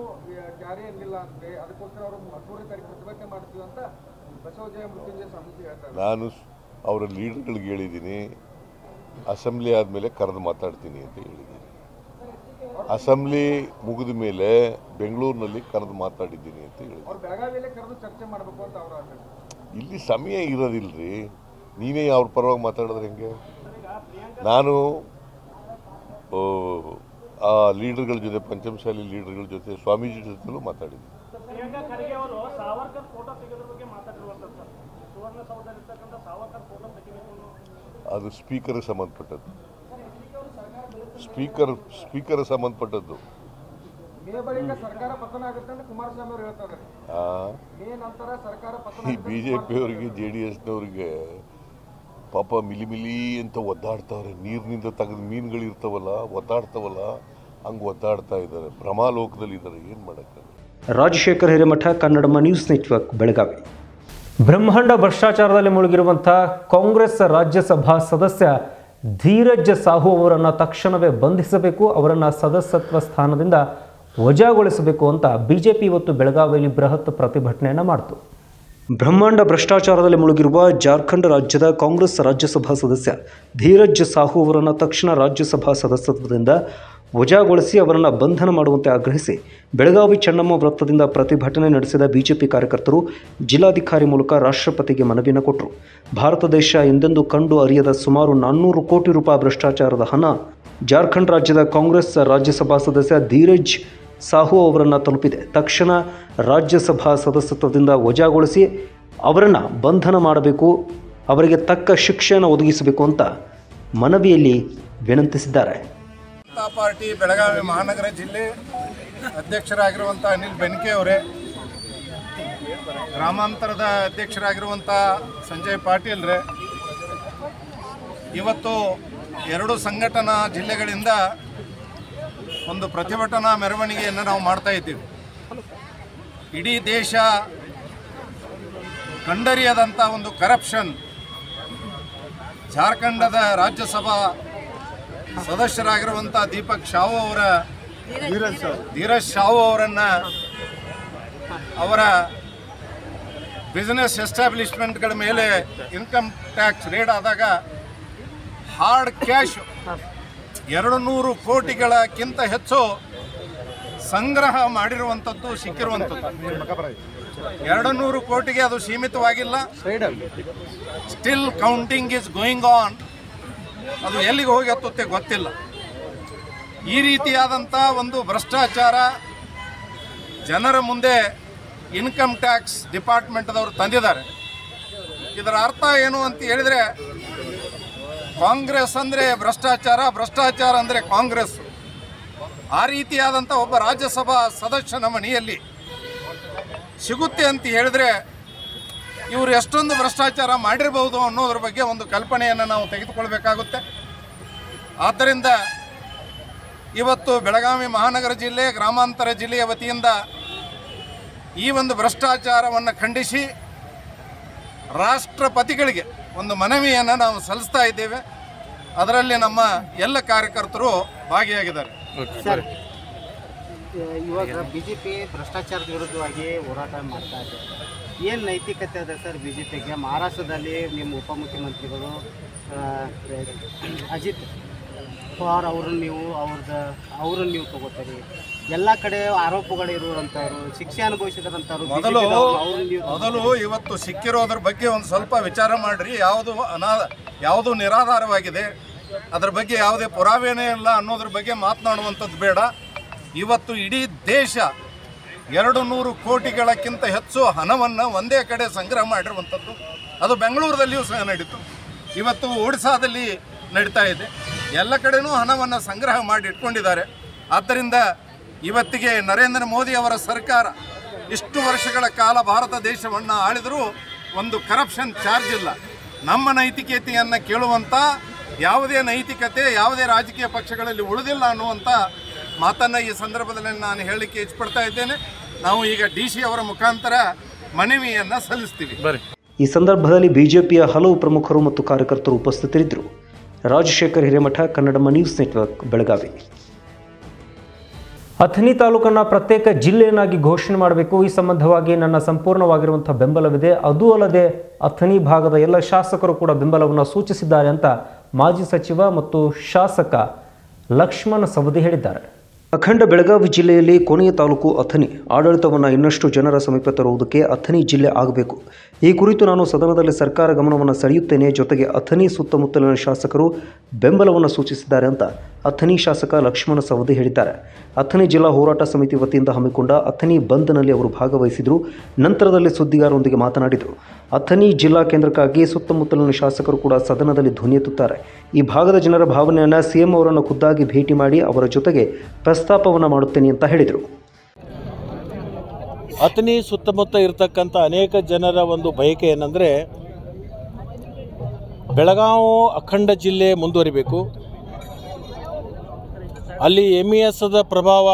ಜಾರಿ ಅನ್ನಿಲ್ಲ ಅಂತೆ, ಅದಕ್ಕೋಸ್ಕರ ಅವರು ಹದಿಮೂರನೇ ತಾರೀಕು ಪ್ರತಿಭಟನೆ ಮಾಡ್ತೀವಿ ಅಂತ ಬಸವಜಯ ಮೃತ್ಯುಂಜಯ ಸ್ವಾಮೀಜಿ ಹೇಳ್ತಾರೆ. ನಾನು ಅವರ ಲೀಡರ್ಗಳಿಗೆ ಹೇಳಿದ್ದೀನಿ, ಅಸೆಂಬ್ಲಿ ಆದಮೇಲೆ ಕರೆದು ಮಾತಾಡ್ತೀನಿ ಅಂತ ಹೇಳಿದ್ದೀನಿ. ಅಸೆಂಬ್ಲಿ ಮುಗಿದ ಮೇಲೆ ಬೆಂಗಳೂರಿನಲ್ಲಿ ಕರೆದು ಮಾತಾಡಿದ್ದೀನಿ ಅಂತ ಹೇಳಿದ್ದೀನಿ. ಇಲ್ಲಿ ಸಮಯ ಇರೋದಿಲ್ಲರಿ. ನೀನೇ ಅವ್ರ ಪರವಾಗಿ ಮಾತಾಡಿದ್ರೆ ಹೆಂಗೆ? ನಾನು ಆ ಲೀಡರ್ಗಳ ಜೊತೆ, ಪಂಚಮಸಾಲಿ ಲೀಡರ್ಗಳ ಜೊತೆ, ಸ್ವಾಮೀಜಿ ಜೊತೆಲೂ ಮಾತಾಡಿದ್ದೀನಿ. ಅದು ಸ್ಪೀಕರ್ ಸಂಬಂಧಪಟ್ಟದ್ದು. ಸ್ಪೀಕರ್ ಸ್ಪೀಕರ್ ಸಂಬಂಧಪಟ್ಟದ್ದು बीजेपी जे डी एस पाप मिली मिली अंत ओद्दाड्तवरे नीरिनिंद तगद मीनुगळु इर्तवल्ल ओद्दाड्तवल्ल हंगे ओद्दाड्ता इद्दारे भ्रमालोकदल्लि इद्दारे एनु माडक्कागल्ल। Rajashekhar Hiremath Kannada news network Belagavi. ಬ್ರಹ್ಮಾಂಡ ಭ್ರಷ್ಟಾಚಾರದಲ್ಲಿ ಮುಳುಗಿರುವಂತ ಕಾಂಗ್ರೆಸ್ ರಾಜ್ಯಸಭಾ ಸದಸ್ಯ ಧೀರಜ್ ಸಾಹು ಅವರನ್ನು ತಕ್ಷಣವೇ ಬಂಧಿಸಬೇಕು, ಅವರನ್ನು ಸದಸ್ಯತ್ವ ಸ್ಥಾನದಿಂದ ವಜಾಗೊಳಿಸಬೇಕು ಅಂತ ಬಿಜೆಪಿ ಇವತ್ತು ಬೆಳಗಾವಿಯಲ್ಲಿ ಬೃಹತ್ ಪ್ರತಿಭಟನೆಯನ್ನು ಮಾಡಿತು। ಬ್ರಹ್ಮಾಂಡ ಭ್ರಷ್ಟಾಚಾರದಲ್ಲಿ ಮುಳುಗಿರುವ ಜಾರ್ಖಂಡ್ ರಾಜ್ಯದ ಕಾಂಗ್ರೆಸ್ ರಾಜ್ಯಸಭಾ ಸದಸ್ಯ ಧೀರಜ್ ಸಾಹು ಅವರನ್ನು ತಕ್ಷಣ ರಾಜ್ಯಸಭಾ ಸದಸ್ಯತ್ವದಿಂದ ವಜಾಗೊಳಿಸಿ ಅವರನ್ನು ಬಂಧನ ಮಾಡುವಂತೆ ಆಗ್ರಹಿಸಿ ಬೆಳಗಾವಿ ಚನ್ನಮ್ಮ ವೃತ್ತದಿಂದ ಪ್ರತಿಭಟನೆ ನಡೆಸಿದ ಬಿಜೆಪಿ ಕಾರ್ಯಕರ್ತರು ಜಿಲ್ಲಾಧಿಕಾರಿ ಮೂಲಕ ರಾಷ್ಟ್ರಪತಿಗೆ ಮನವಿಯನ್ನು ಕೊಟ್ಟರು। ಭಾರತ ದೇಶ ಎಂದೆಂದೂ ಕಂಡು ಅರಿಯದ ಸುಮಾರು ನಾನ್ನೂರು ಕೋಟಿ ರೂಪಾಯಿ ಭ್ರಷ್ಟಾಚಾರದ ಹಣ ಜಾರ್ಖಂಡ್ ರಾಜ್ಯದ ಕಾಂಗ್ರೆಸ್ ರಾಜ್ಯಸಭಾ ಸದಸ್ಯ ಧೀರಜ್ ಸಾಹು ಅವರನ್ನು ತಲುಪಿದೆ। ತಕ್ಷಣ ರಾಜ್ಯಸಭಾ ಸದಸ್ಯತ್ವದಿಂದ ವಜಾಗೊಳಿಸಿ ಅವರನ್ನು ಬಂಧನ ಮಾಡಬೇಕು, ಅವರಿಗೆ ತಕ್ಕ ಶಿಕ್ಷೆಯನ್ನು ಒದಗಿಸಬೇಕು ಅಂತ ಮನವಿಯಲ್ಲಿ ವಿನಂತಿಸಿದ್ದಾರೆ। ಜನತಾ ಪಾರ್ಟಿ ಬೆಳಗಾವಿ ಮಹಾನಗರ ಜಿಲ್ಲೆ ಅಧ್ಯಕ್ಷರಾಗಿರುವಂಥ ಅನಿಲ್ ಬೆನ್ಕೆ ಅವರೇ, ಗ್ರಾಮಾಂತರದ ಅಧ್ಯಕ್ಷರಾಗಿರುವಂಥ ಸಂಜಯ್ ಪಾಟೀಲ್ರೇ, ಇವತ್ತು ಎರಡು ಸಂಘಟನಾ ಜಿಲ್ಲೆಗಳಿಂದ ಒಂದು ಪ್ರತಿಭಟನಾ ಮೆರವಣಿಗೆಯನ್ನು ನಾವು ಮಾಡ್ತಾ ಇದ್ದೀವಿ। ಇಡೀ ದೇಶ ಕಂಡರಿಯದಂಥ ಒಂದು ಕರಪ್ಷನ್ ಜಾರ್ಖಂಡದ ರಾಜ್ಯಸಭಾ ಸದಸ್ಯರಾಗಿರುವಂಥ ದೀಪಕ್ ಶಾವು ಅವರ ಧೀರಜ್ ಸಾಹು ಅವರನ್ನು ಅವರ ಬಿಸ್ನೆಸ್ ಎಸ್ಟಾಬ್ಲಿಷ್ಮೆಂಟ್ಗಳ ಮೇಲೆ ಇನ್ಕಮ್ ಟ್ಯಾಕ್ಸ್ ರೇಡ್ ಆದಾಗ ಹಾರ್ಡ್ ಕ್ಯಾಶ್ ಎರಡು ನೂರು ಕೋಟಿಗಳಕ್ಕಿಂತ ಹೆಚ್ಚು ಸಂಗ್ರಹ ಮಾಡಿರುವಂಥದ್ದು ಸಿಕ್ಕಿರುವಂಥದ್ದು। ಎರಡು ನೂರು ಕೋಟಿಗೆ ಅದು ಸೀಮಿತವಾಗಿಲ್ಲ, still counting is going on, ಅದು ಎಲ್ಲಿಗೆ ಹೋಗಿ ಹತ್ತುತ್ತೆ ಗೊತ್ತಿಲ್ಲ। ಈ ರೀತಿಯಾದಂಥ ಒಂದು ಭ್ರಷ್ಟಾಚಾರ ಜನರ ಮುಂದೆ ಇನ್ಕಮ್ ಟ್ಯಾಕ್ಸ್ ಡಿಪಾರ್ಟ್ಮೆಂಟ್ದವರು ತಂದಿದ್ದಾರೆ। ಇದರ ಅರ್ಥ ಏನು ಅಂತ ಹೇಳಿದರೆ, ಕಾಂಗ್ರೆಸ್ ಅಂದರೆ ಭ್ರಷ್ಟಾಚಾರ, ಭ್ರಷ್ಟಾಚಾರ ಅಂದರೆ ಕಾಂಗ್ರೆಸ್। ಆ ರೀತಿಯಾದಂಥ ಒಬ್ಬ ರಾಜ್ಯಸಭಾ ಸದಸ್ಯನ ಮನೆಯಲ್ಲಿ ಸಿಗುತ್ತೆ ಅಂತ ಹೇಳಿದ್ರೆ ಇವರು ಎಷ್ಟೊಂದು ಭ್ರಷ್ಟಾಚಾರ ಮಾಡಿರಬಹುದು ಅನ್ನೋದ್ರ ಬಗ್ಗೆ ಒಂದು ಕಲ್ಪನೆಯನ್ನು ನಾವು ತೆಗೆದುಕೊಳ್ಬೇಕಾಗುತ್ತೆ। ಆದ್ದರಿಂದ ಇವತ್ತು ಬೆಳಗಾವಿ ಮಹಾನಗರ ಜಿಲ್ಲೆ ಗ್ರಾಮಾಂತರ ಜಿಲ್ಲೆಯ ವತಿಯಿಂದ ಈ ಒಂದು ಭ್ರಷ್ಟಾಚಾರವನ್ನು ಖಂಡಿಸಿ ರಾಷ್ಟ್ರಪತಿಗಳಿಗೆ ಒಂದು ಮನವಿಯನ್ನು ನಾವು ಸಲ್ಲಿಸ್ತಾ ಇದ್ದೇವೆ। ಅದರಲ್ಲಿ ನಮ್ಮ ಎಲ್ಲ ಕಾರ್ಯಕರ್ತರು ಭಾಗಿಯಾಗಿದ್ದಾರೆ। ಸರ್, ಇವಾಗ ಬಿಜೆಪಿ ಭ್ರಷ್ಟಾಚಾರದ ವಿರುದ್ಧವಾಗಿ ಹೋರಾಟ ಮಾಡ್ತಾ ಇದೆ, ಏನು ನೈತಿಕತೆ ಇದೆ ಸರ್ ಬಿಜೆಪಿಗೆ? ಮಹಾರಾಷ್ಟ್ರದಲ್ಲಿ ನಿಮ್ಮ ಉಪಮುಖ್ಯಮಂತ್ರಿಗಳು ಅಜಿತ್ ಪವಾರ್ ಅವ್ರನ್ನ ನೀವು ಅವ್ರದ್ದು ಅವ್ರನ್ನ ನೀವು ತಗೋತೀರಿ, ಎಲ್ಲ ಕಡೆ ಆರೋಪಗಳು ಇರುವಂಥವ್ರು ಶಿಕ್ಷೆ ಅನುಭವಿಸಿದಂಥವ್ರು ಮೊದಲು ಮೊದಲು ಇವತ್ತು ಸಿಕ್ಕಿರೋದ್ರ ಬಗ್ಗೆ ಒಂದು ಸ್ವಲ್ಪ ವಿಚಾರ ಮಾಡಿರಿ। ಯಾವುದು ಅನಾ ಯಾವುದು ನಿರಾಧಾರವಾಗಿದೆ, ಅದ್ರ ಬಗ್ಗೆ ಯಾವುದೇ ಪುರಾವೆನೇ ಇಲ್ಲ ಅನ್ನೋದ್ರ ಬಗ್ಗೆ ಮಾತನಾಡುವಂಥದ್ದು ಬೇಡ। ಇವತ್ತು ಇಡೀ ದೇಶ ಎರಡು ನೂರು ಕೋಟಿಗಳಕ್ಕಿಂತ ಹೆಚ್ಚು ಹಣವನ್ನು ಒಂದೇ ಕಡೆ ಸಂಗ್ರಹ ಮಾಡಿರುವಂಥದ್ದು, ಅದು ಬೆಂಗಳೂರದಲ್ಲಿಯೂ ಸಹ ನಡೀತು, ಇವತ್ತು ಒಡಿಸ್ಸಾದಲ್ಲಿ ನಡೀತಾ ಇದೆ, ಎಲ್ಲ ಕಡೆಯೂ ಹಣವನ್ನು ಸಂಗ್ರಹ ಮಾಡಿ ಇಟ್ಕೊಂಡಿದ್ದಾರೆ। ಆದ್ದರಿಂದ ಇವತ್ತಿಗೆ ನರೇಂದ್ರ ಮೋದಿ ಅವರ ಸರ್ಕಾರ ಇಷ್ಟು ವರ್ಷಗಳ ಕಾಲ ಭಾರತ ದೇಶವನ್ನು ಆಳಿದರೂ ಒಂದು ಕರಪ್ಷನ್ ಚಾರ್ಜ್ ಇಲ್ಲ। ನಮ್ಮ ನೈತಿಕತೆಯನ್ನು ಕೇಳುವಂಥ ಯಾವುದೇ ನೈತಿಕತೆ ಯಾವುದೇ ರಾಜಕೀಯ ಪಕ್ಷಗಳಲ್ಲಿ ಉಳಿದಿಲ್ಲ ಅನ್ನುವಂಥ ಮಾತನ್ನು ಈ ಸಂದರ್ಭದಲ್ಲಿ ನಾನು ಹೇಳಲಿಕ್ಕೆ ಇಚ್ಛಪಡ್ತಾ ಇದ್ದೇನೆ। ನಾವು ಈಗ ಡಿ ಸಿ ಅವರ ಮುಖಾಂತರ ಮನವಿಯನ್ನು ಸಲ್ಲಿಸ್ತೀವಿ। ಈ ಸಂದರ್ಭದಲ್ಲಿ ಬಿಜೆಪಿಯ ಹಲವು ಪ್ರಮುಖರು ಮತ್ತು ಕಾರ್ಯಕರ್ತರು ಉಪಸ್ಥಿತರಿದ್ದರು। Rajashekhar Hiremath, Kannadamma news network, Belagavi. ಅಥಣಿ ತಾಲೂಕನ್ನು ಪ್ರತ್ಯೇಕ ಜಿಲ್ಲೆಯನ್ನಾಗಿ ಘೋಷಣೆ ಮಾಡಬೇಕು, ಈ ಸಂಬಂಧವಾಗಿ ನನ್ನ ಸಂಪೂರ್ಣವಾಗಿರುವಂಥ ಬೆಂಬಲವಿದೆ, ಅದೂ ಅಲ್ಲದೆ ಅಥಣಿ ಭಾಗದ ಎಲ್ಲ ಶಾಸಕರು ಕೂಡ ಬೆಂಬಲವನ್ನು ಸೂಚಿಸಿದ್ದಾರೆ ಅಂತ ಮಾಜಿ ಸಚಿವ ಮತ್ತು ಶಾಸಕ ಲಕ್ಷ್ಮಣ ಸವದಿ ಹೇಳಿದ್ದಾರೆ। ಅಖಂಡ ಬೆಳಗಾವಿ ಜಿಲ್ಲೆಯಲ್ಲಿ ಕೊನೆಯ ತಾಲೂಕು ಅಥಣಿ, ಆಡಳಿತವನ್ನು ಇನ್ನಷ್ಟು ಜನರ ಸಮೀಪ ತರುವುದಕ್ಕೆ ಅಥಣಿ ಜಿಲ್ಲೆ ಆಗಬೇಕು, ಈ ಕುರಿತು ನಾನು ಸದನದಲ್ಲಿ ಸರ್ಕಾರ ಗಮನವನ್ನು ಸೆಳೆಯುತ್ತೇನೆ, ಜೊತೆಗೆ ಅಥಣಿ ಸುತ್ತಮುತ್ತಲಿನ ಶಾಸಕರು ಬೆಂಬಲವನ್ನು ಸೂಚಿಸಿದ್ದಾರೆ ಅಂತ ಅಥಣಿ ಶಾಸಕ ಲಕ್ಷ್ಮಣ ಸವದಿ ಹೇಳಿದ್ದಾರೆ। ಅಥಣಿ ಜಿಲ್ಲಾ ಹೋರಾಟ ಸಮಿತಿ ವತಿಯಿಂದ ಹಮ್ಮಿಕೊಂಡ ಅಥಣಿ ಬಂದ್ನಲ್ಲಿ ಅವರು ಭಾಗವಹಿಸಿದರು, ನಂತರದಲ್ಲಿ ಸುದ್ದಿಗಾರರೊಂದಿಗೆ ಮಾತನಾಡಿದರು। ಅಥಣಿ ಜಿಲ್ಲಾ ಕೇಂದ್ರಕ್ಕಾಗಿ ಸುತ್ತಮುತ್ತಲಿನ ಶಾಸಕರು ಕೂಡ ಸದನದಲ್ಲಿ ಧ್ವನಿಯೆತ್ತುತ್ತಾರೆ, ಈ ಭಾಗದ ಜನರ ಭಾವನೆಯನ್ನು ಸಿಎಂ ಅವರನ್ನು ಖುದ್ದಾಗಿ ಭೇಟಿ ಮಾಡಿ ಅವರ ಜೊತೆಗೆ ಪ್ರಸ್ತಾಪವನ್ನು ಮಾಡುತ್ತೇನೆ ಅಂತ ಹೇಳಿದರು। ಅಥಣಿ ಸುತ್ತಮುತ್ತ ಇರತಕ್ಕಂತ ಅನೇಕ ಜನರ ಒಂದು ಬಯಕೆ ಏನಂದ್ರೆ ಬೆಳಗಾವಿ ಅಖಂಡ ಜಿಲ್ಲೆ ಮುಂದುವರಿಬೇಕು. ಅಲ್ಲಿ ಎಂಇಎಸ್ದ ಪ್ರಭಾವ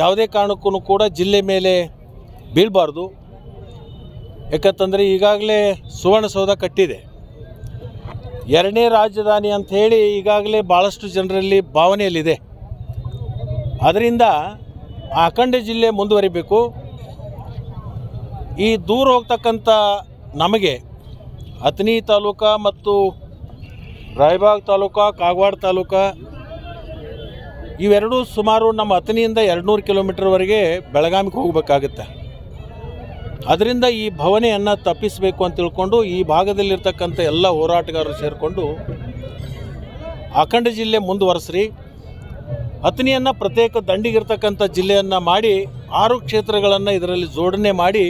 ಯಾವುದೇ ಕಾರಣಕ್ಕೂ ಕೂಡ ಜಿಲ್ಲೆ ಮೇಲೆ ಬೀಳಬಾರದು. ಯಾಕಂತಂದರೆ ಈಗಾಗಲೇ ಸುವರ್ಣಸೌಧ ಕಟ್ಟಿದೆ, ಎರಡನೇ ರಾಜಧಾನಿ ಅಂತ ಹೇಳಿ ಈಗಾಗಲೇ ಭಾಳಷ್ಟು ಜನರಲ್ಲಿ ಭಾವನೆಯಲ್ಲಿದೆ. ಅದರಿಂದ ಆ ಅಖಂಡ ಜಿಲ್ಲೆ ಮುಂದುವರಿಬೇಕು. ಈ ದೂರ ಹೋಗ್ತಕ್ಕಂಥ ನಮಗೆ ಅಥಣಿ ತಾಲೂಕು ಮತ್ತು ರಾಯಬಾಗ್ ತಾಲೂಕು, ಕಾಗವಾಡ ತಾಲೂಕು ಇವೆರಡೂ ಸುಮಾರು ನಮ್ಮ ಅಥಣಿಯಿಂದ ಎರಡು ನೂರು ಕಿಲೋಮೀಟರ್ವರೆಗೆ ಬೆಳಗಾವಿಗೆ ಹೋಗಬೇಕಾಗುತ್ತೆ. ಅದರಿಂದ ಈ ಭಾವನೆಯನ್ನು ತಪ್ಪಿಸಬೇಕು ಅಂತ ತಿಳ್ಕೊಂಡು ಈ ಭಾಗದಲ್ಲಿರ್ತಕ್ಕಂಥ ಎಲ್ಲ ಹೋರಾಟಗಾರರು ಸೇರಿಕೊಂಡು ಅಖಂಡ ಜಿಲ್ಲೆ ಮುಂದುವರೆಸ್ರಿ, ಅಥಣಿಯನ್ನು ಪ್ರತ್ಯೇಕ ದಂಡಿಗಿರ್ತಕ್ಕಂಥ ಜಿಲ್ಲೆಯನ್ನು ಮಾಡಿ ಆರು ಕ್ಷೇತ್ರಗಳನ್ನು ಇದರಲ್ಲಿ ಜೋಡಣೆ ಮಾಡಿ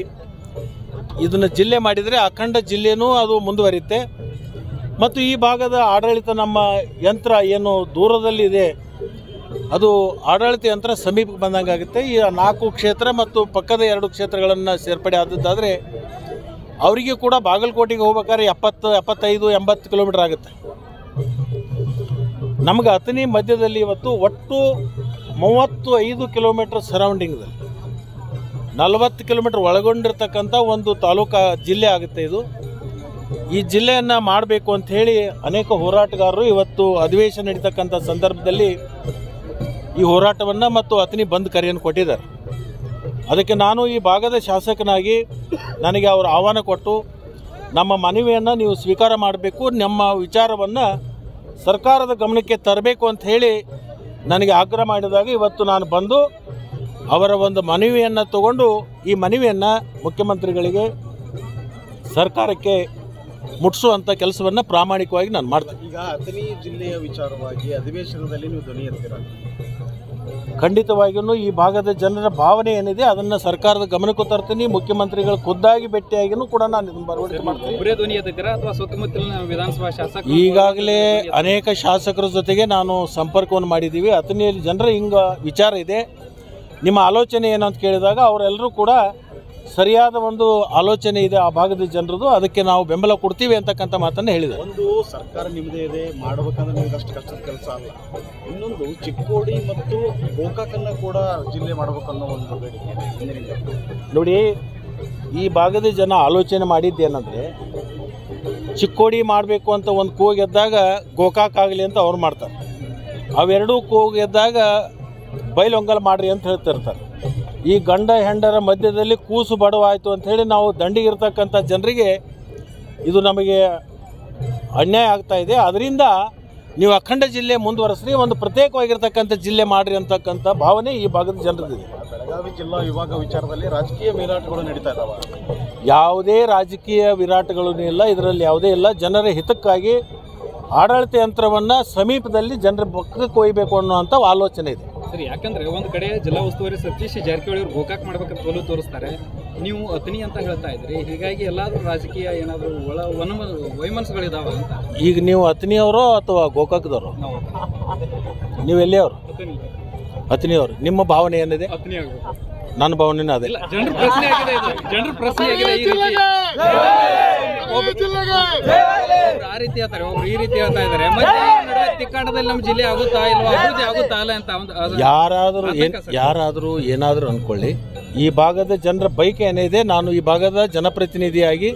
ಇದನ್ನು ಜಿಲ್ಲೆ ಮಾಡಿದರೆ ಅಖಂಡ ಜಿಲ್ಲೆಯೂ ಅದು ಮುಂದುವರಿಯುತ್ತೆ. ಮತ್ತು ಈ ಭಾಗದ ಆಡಳಿತ ನಮ್ಮ ಯಂತ್ರ ಏನು ದೂರದಲ್ಲಿದೆ ಅದು ಆಡಳಿತ ಯಂತ್ರ ಸಮೀಪಕ್ಕೆ ಬಂದಂಗೆ ಆಗುತ್ತೆ. ಈ ನಾಲ್ಕು ಕ್ಷೇತ್ರ ಮತ್ತು ಪಕ್ಕದ ಎರಡು ಕ್ಷೇತ್ರಗಳನ್ನು ಸೇರ್ಪಡೆ ಆದದ್ದಾದರೆ ಅವರಿಗೆ ಕೂಡ ಬಾಗಲಕೋಟೆಗೆ ಹೋಗ್ಬೇಕಾದ್ರೆ ಎಪ್ಪತ್ತು ಎಪ್ಪತ್ತೈದು ಎಂಬತ್ತು ಕಿಲೋಮೀಟ್ರ್ ಆಗುತ್ತೆ. ನಮಗೆ ಅಥಣಿ ಮಧ್ಯದಲ್ಲಿ ಇವತ್ತು ಒಟ್ಟು ಮೂವತ್ತು ಐದು ಕಿಲೋಮೀಟ್ರ್ ಸರೌಂಡಿಂಗ್ದಲ್ಲಿ ನಲವತ್ತು ಕಿಲೋಮೀಟ್ರ್ ಒಳಗೊಂಡಿರ್ತಕ್ಕಂಥ ಒಂದು ತಾಲೂಕು ಜಿಲ್ಲೆ ಆಗುತ್ತೆ. ಇದು ಈ ಜಿಲ್ಲೆಯನ್ನು ಮಾಡಬೇಕು ಅಂಥೇಳಿ ಅನೇಕ ಹೋರಾಟಗಾರರು ಇವತ್ತು ಅಧಿವೇಶನ ನಡೀತಕ್ಕಂಥ ಸಂದರ್ಭದಲ್ಲಿ ಈ ಹೋರಾಟವನ್ನು ಮತ್ತು ಅಥಣಿ ಬಂದ್ ಕರೆಯನ್ನು ಕೊಟ್ಟಿದ್ದಾರೆ. ಅದಕ್ಕೆ ನಾನು ಈ ಭಾಗದ ಶಾಸಕನಾಗಿ ನನಗೆ ಅವರು ಆಹ್ವಾನ ಕೊಟ್ಟು ನಮ್ಮ ಮನವಿಯನ್ನು ನೀವು ಸ್ವೀಕಾರ ಮಾಡಬೇಕು, ನಮ್ಮ ವಿಚಾರವನ್ನು ಸರ್ಕಾರದ ಗಮನಕ್ಕೆ ತರಬೇಕು ಅಂತ ಹೇಳಿ ನನಗೆ ಆಗ್ರಹ ಮಾಡಿದಾಗ ಇವತ್ತು ನಾನು ಬಂದು ಅವರ ಒಂದು ಮನವಿಯನ್ನು ತಗೊಂಡು ಈ ಮನವಿಯನ್ನು ಮುಖ್ಯಮಂತ್ರಿಗಳಿಗೆ ಸರ್ಕಾರಕ್ಕೆ ಮುಟ್ಟಿಸುವಂಥ ಕೆಲಸವನ್ನು ಪ್ರಾಮಾಣಿಕವಾಗಿ ನಾನು ಮಾಡ್ತೀನಿ. ಈಗ ಅಥಣಿ ಜಿಲ್ಲೆಯ ವಿಚಾರವಾಗಿ ಅಧಿವೇಶನದಲ್ಲಿ ನೀವು ಧ್ವನಿ ಎತ್ತೀರ, ಖಂಡಿತವಾಗಿಯೂ ಈ ಭಾಗದ ಜನರ ಭಾವನೆ ಏನಿದೆ ಅದನ್ನು ಸರ್ಕಾರದ ಗಮನಕ್ಕೂ ತರ್ತೀನಿ. ಮುಖ್ಯಮಂತ್ರಿಗಳು ಖುದ್ದಾಗಿ ಭೇಟಿಯಾಗಿಯೂ ಕೂಡ ನಾನು ಬರವಣಿಗೆ ಮಾಡ್ತೀನಿ. ಈಗಾಗಲೇ ಅನೇಕ ಶಾಸಕರ ಜೊತೆಗೆ ನಾನು ಸಂಪರ್ಕವನ್ನು ಮಾಡಿದ್ದೀವಿ. ಅಥಣಿಯಲ್ಲಿ ಜನರ ಹಿಂಗ ವಿಚಾರ ಇದೆ, ನಿಮ್ಮ ಆಲೋಚನೆ ಏನು ಅಂತ ಕೇಳಿದಾಗ ಅವರೆಲ್ಲರೂ ಕೂಡ ಸರಿಯಾದ ಒಂದು ಆಲೋಚನೆ ಇದೆ ಆ ಭಾಗದ ಜನರದು, ಅದಕ್ಕೆ ನಾವು ಬೆಂಬಲ ಕೊಡ್ತೀವಿ ಅಂತಕ್ಕಂಥ ಮಾತನ್ನು ಹೇಳಿದೆ. ಒಂದು ಸರ್ಕಾರ ನಿಮ್ಮದೇ ಇದೆ, ಮಾಡಬೇಕಂದ್ರೆ ನಿಮ್ಗೆ ಅಷ್ಟು ಕಷ್ಟದ ಕೆಲಸ ಅಲ್ಲ. ಇನ್ನೊಂದು ಚಿಕ್ಕೋಡಿ ಮತ್ತು ಗೋಕಾಕನ್ನು ಕೂಡ ಜಿಲ್ಲೆ ಮಾಡಬೇಕನ್ನೋ ಒಂದು ಬೇಡಿಕೆ. ನೋಡಿ, ಈ ಭಾಗದ ಜನ ಆಲೋಚನೆ ಮಾಡಿದ್ದೇನೆಂದರೆ ಚಿಕ್ಕೋಡಿ ಮಾಡಬೇಕು ಅಂತ ಒಂದು ಕೂಗೆದ್ದಾಗ ಗೋಕಾಕ್ ಆಗಲಿ ಅಂತ ಅವ್ರು ಮಾಡ್ತಾರೆ, ಅವೆರಡೂ ಕೂಗೆದ್ದಾಗ ಬೈಲೊಂಗಲ್ ಮಾಡಿರಿ ಅಂತ ಹೇಳ್ತಿರ್ತಾರೆ. ಈ ಗಂಡ ಹೆಂಡರ ಮಧ್ಯದಲ್ಲಿ ಕೂಸು ಬಡವಾಯಿತು ಅಂಥೇಳಿ ನಾವು ದಂಡಿಗಿರ್ತಕ್ಕಂಥ ಜನರಿಗೆ ಇದು ನಮಗೆ ಅನ್ಯಾಯ ಆಗ್ತಾಯಿದೆ. ಅದರಿಂದ ನೀವು ಅಖಂಡ ಜಿಲ್ಲೆ ಮುಂದುವರೆಸ್ರಿ, ಒಂದು ಪ್ರತ್ಯೇಕವಾಗಿರ್ತಕ್ಕಂಥ ಜಿಲ್ಲೆ ಮಾಡಿರಿ ಅಂತಕ್ಕಂಥ ಭಾವನೆ ಈ ಭಾಗದ ಜನರದಿದೆ. ಬೆಳಗಾವಿ ಜಿಲ್ಲಾ ವಿಭಾಗ ವಿಚಾರದಲ್ಲಿ ರಾಜಕೀಯ ವಿರಾಟಗಳು ನಡೀತಾ ಇದ್ದಾವೆ. ಯಾವುದೇ ರಾಜಕೀಯ ವಿರಾಟಗಳೂ ಇಲ್ಲ, ಇದರಲ್ಲಿ ಯಾವುದೇ ಇಲ್ಲ. ಜನರ ಹಿತಕ್ಕಾಗಿ ಆಡಳಿತ ಯಂತ್ರವನ್ನು ಸಮೀಪದಲ್ಲಿ ಜನರ ಪಕ್ಕಕ್ಕೆ ಒಯ್ಯಬೇಕು ಅನ್ನೋವಂಥ ಆಲೋಚನೆ ಇದೆ. ಸರಿ, ಯಾಕಂದರೆ ಒಂದು ಕಡೆ ಜಿಲ್ಲಾ ಉಸ್ತುವಾರಿ ಸತೀಶ್ ಜಾರಕಿಹೊಳಿ ಅವರು ಗೋಕಾಕ್ ಮಾಡ್ಬೇಕಂತ ಒಲವು ತೋರಿಸ್ತಾರೆ, ನೀವು ಅಥಣಿ ಅಂತ ಹೇಳ್ತಾ ಇದ್ರಿ. ಹೀಗಾಗಿ ಎಲ್ಲಾದರೂ ರಾಜಕೀಯ ಏನಾದರೂ ಒಳ ಒನ ವೈಮನಸ್ಸುಗಳಿದಾವೆ ಅಂತ. ಈಗ ನೀವು ಅಥಣಿಯವರು ಅಥವಾ ಗೋಕಾಕ್ದವರು? ನೀವು ಎಲ್ಲಿಯವರು? ಅಥಣಿಯವರು. ನಿಮ್ಮ ಭಾವನೆ ಏನಿದೆ? ಅಥಣಿ ಆಗಬೇಕು. ನನ್ನ ಭಾವನೆನೂ ಅದೇ. ಜನರ ಪ್ರಶ್ನೆ ಆಗಿದೆ, ಜನರ ಪ್ರಶ್ನೆ ಆಗಿದೆ. ಆ ರೀತಿ ಹೇಳ್ತಾರೆ ಒಬ್ರು, ಈ ರೀತಿ ಹೇಳ್ತಾ ಇದ್ದಾರೆ. ತಿಕ್ಕಾಟದಲ್ಲಿ ನಮ್ಮ ಜಿಲ್ಲೆ ಆಗುತ್ತಾ ಇಲ್ವಾ, ಅಭಿವೃದ್ಧಿ ಆಗುತ್ತಾ ಇಲ್ಲ ಅಂತ ಯಾರಾದರೂ ಯಾರಾದರೂ ಏನಾದರೂ ಅಂದ್ಕೊಳ್ಳಿ, ಈ ಭಾಗದ ಜನರ ಬಯಕೆ ಏನಿದೆ ನಾನು ಈ ಭಾಗದ ಜನಪ್ರತಿನಿಧಿಯಾಗಿ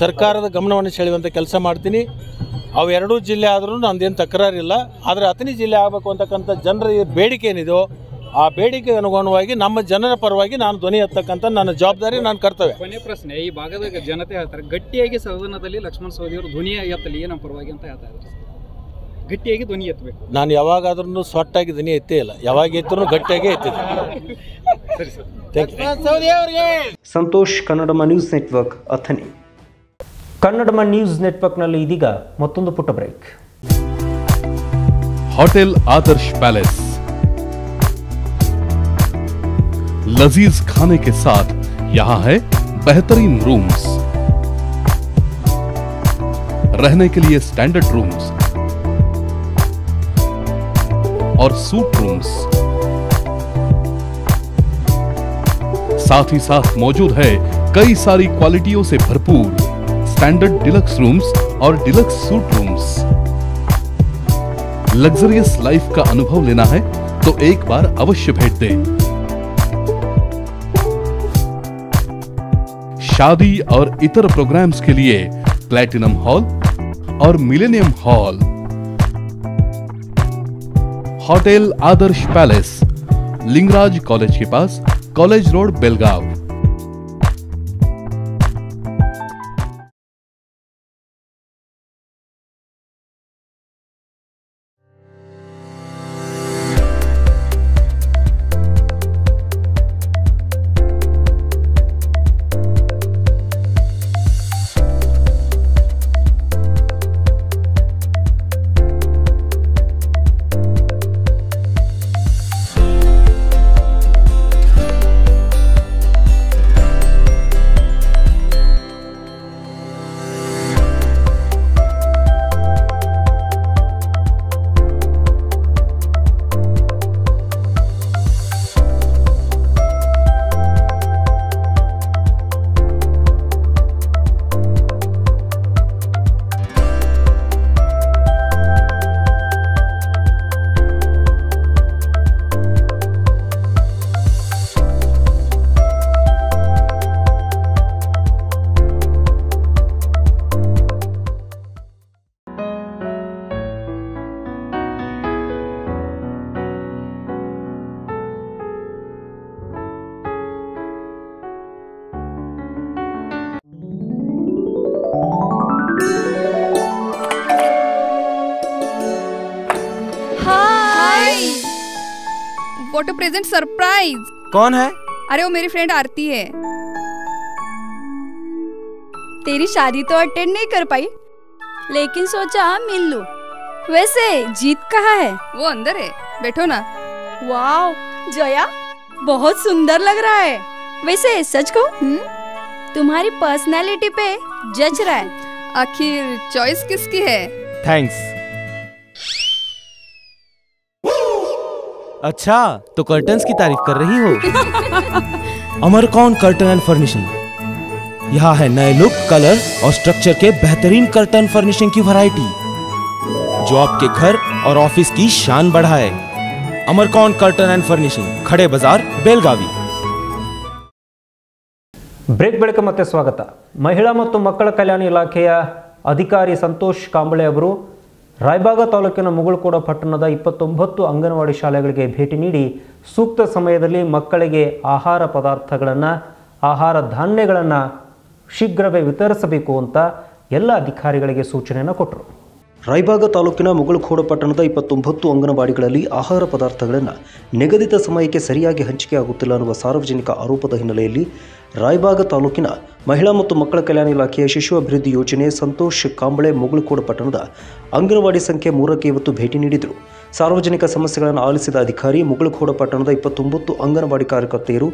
ಸರ್ಕಾರದ ಗಮನವನ್ನು ಸೆಳೆಯುವಂಥ ಕೆಲಸ ಮಾಡ್ತೀನಿ. ಅವೆರಡೂ ಜಿಲ್ಲೆ ಆದರೂ ನಂದೇನು ತಕರಾರಿಲ್ಲ. ಆದರೆ ಅಥಣಿ ಜಿಲ್ಲೆ ಆಗಬೇಕು ಅಂತಕ್ಕಂಥ ಜನರ ಬೇಡಿಕೆ ಏನಿದೆಯೋ ಆ ಬೇಡಿಕೆಗೆ ಅನುಗುಣವಾಗಿ ನಮ್ಮ ಜನರ ಪರವಾಗಿ ನಾನು ಧ್ವನಿ ಎತ್ತಕ್ಕಂಥ ನನ್ನ ಜವಾಬ್ದಾರಿ, ನಾನು ಕರ್ತವ್ಯ. ಕೊನೆ ಪ್ರಶ್ನೆ, ಈ ಭಾಗದ ಜನತೆ ಹೇಳ್ತಾರೆ ಗಟ್ಟಿಯಾಗಿ ಸದನದಲ್ಲಿ ಲಕ್ಷ್ಮಣ ಸವದಿ ಅವರು ಧ್ವನಿ ಎತ್ತಲಿ ನಮ್ಮ ಪರವಾಗಿ ಅಂತ ಹೇಳ್ತಾ ಇದ್ದಾರೆ. ಗಟ್ಟಿಯಾಗಿ ಧ್ವನಿ ಎತ್ತಬೇಕು. ನಾನು ಯಾವಾಗಾದ್ರೂ ಸೊಟ್ಟಾಗಿ ಧ್ವನಿ ಎತ್ತೇ ಇಲ್ಲ, ಯಾವಾಗ ಎತ್ತರೂ ಗಟ್ಟಿಯಾಗಿ ಎತ್ತಿದ್ದೀನಿ. Santosh, ಕನ್ನಡಮ news network, Athani. ಕನ್ನಡಮ news ನೆಟ್ವರ್ಕ್ನಲ್ಲಿ ಇದೀಗ ಮತ್ತೊಂದು ಪುಟ್ಟ ಬ್ರೇಕ್. ಹೋಟೆಲ್ ಆದರ್ಶ್ ಪ್ಯಾಲೇಸ್ लजीज खाने के साथ यहाँ है बेहतरीन रूम्स, रहने के लिए स्टैंडर्ड रूम्स और सूट रूम्स, साथ ही साथ मौजूद है कई सारी क्वालिटियों से भरपूर स्टैंडर्ड डिलक्स रूम्स और deluxe suite rooms. Luxurious life का अनुभव लेना है तो एक बार अवश्य भेंट दें। शादी और इतर प्रोग्राम्स के लिए प्लैटिनम हॉल और millennium hall, hotel Adarsh palace, Lingaraj college के पास, college road, Belgaum. Present surprise. कौन है? अरे वो मेरी फ्रेंड आरती है। तेरी शादी तो अटेंड नहीं कर पाई, लेकिन सोचा मिल लूं। वैसे जीत कहाँ है? वो अंदर है, बैठो ना। वाव जया, बहुत सुंदर लग रहा है। वैसे सच को तुम्हारी पर्सनालिटी पे जज रहा है। आखिर चॉइस किसकी है? थैंक्स। अच्छा तो कर्टन्स की तारीफ कर रही हो। अमरकॉन कर्टन एंड फर्निशिंग यहाँ है नए लुक, कलर और स्ट्रक्चर के बेहतरीन कर्टन फर्निशिंग की वैरायटी, जो आपके घर और ऑफिस की शान बढ़ाए। अमरकॉन कर्टन एंड फर्निशिंग, खड़े बाजार, बेलगावी। ब्रेक बಳಿಕ ಮತ್ತೆ स्वागत। महिला ಮತ್ತು ಮಕ್ಕಳ ಕಲ್ಯಾಣ ಇಲಾಖೆಯ ಅಧಿಕಾರಿ ಸಂತೋಷ್ ಕಾಂಬಳೆ ಅವರು ರಾಯಬಾಗ ತಾಲೂಕಿನ ಮುಗಳಕೋಡ ಪಟ್ಟಣದ ಇಪ್ಪತ್ತೊಂಬತ್ತು ಅಂಗನವಾಡಿ ಶಾಲೆಗಳಿಗೆ ಭೇಟಿ ನೀಡಿ ಸೂಕ್ತ ಸಮಯದಲ್ಲಿ ಮಕ್ಕಳಿಗೆ ಆಹಾರ ಪದಾರ್ಥಗಳನ್ನು, ಆಹಾರ ಧಾನ್ಯಗಳನ್ನು ಶೀಘ್ರವೇ ವಿತರಿಸಬೇಕು ಅಂತ ಎಲ್ಲ ಅಧಿಕಾರಿಗಳಿಗೆ ಸೂಚನೆಯನ್ನು ಕೊಟ್ಟರು। ರಾಯಬಾಗ ತಾಲೂಕಿನ ಮುಗಳಕೋಡ ಪಟ್ಟಣದ ಇಪ್ಪತ್ತೊಂಬತ್ತು ಅಂಗನವಾಡಿಗಳಲ್ಲಿ ಆಹಾರ ಪದಾರ್ಥಗಳನ್ನು ನಿಗದಿತ ಸಮಯಕ್ಕೆ ಸರಿಯಾಗಿ ಹಂಚಿಕೆ ಆಗುತ್ತಿಲ್ಲ ಅನ್ನುವ ಸಾರ್ವಜನಿಕ ಆರೋಪದ ಹಿನ್ನೆಲೆಯಲ್ಲಿ ರಾಯಬಾಗ ತಾಲೂಕಿನ ಮಹಿಳಾ ಮತ್ತು ಮಕ್ಕಳ ಕಲ್ಯಾಣ ಇಲಾಖೆಯ ಶಿಶು ಅಭಿವೃದ್ಧಿ ಯೋಜನೆ ಸಂತೋಷ್ ಕಾಂಬಳೆ ಮುಗಳಕೋಡ ಪಟ್ಟಣದ ಅಂಗನವಾಡಿ ಸಂಖ್ಯೆ ಮೂರಕ್ಕೆ ಇವತ್ತು ಭೇಟಿ ನೀಡಿದರು। ಸಾರ್ವಜನಿಕ ಸಮಸ್ಯೆಗಳನ್ನು ಆಲಿಸಿದ ಅಧಿಕಾರಿ ಮುಗಳಕೋಡ ಪಟ್ಟಣದ ಇಪ್ಪತ್ತೊಂಬತ್ತು ಅಂಗನವಾಡಿ ಕಾರ್ಯಕರ್ತೆಯರು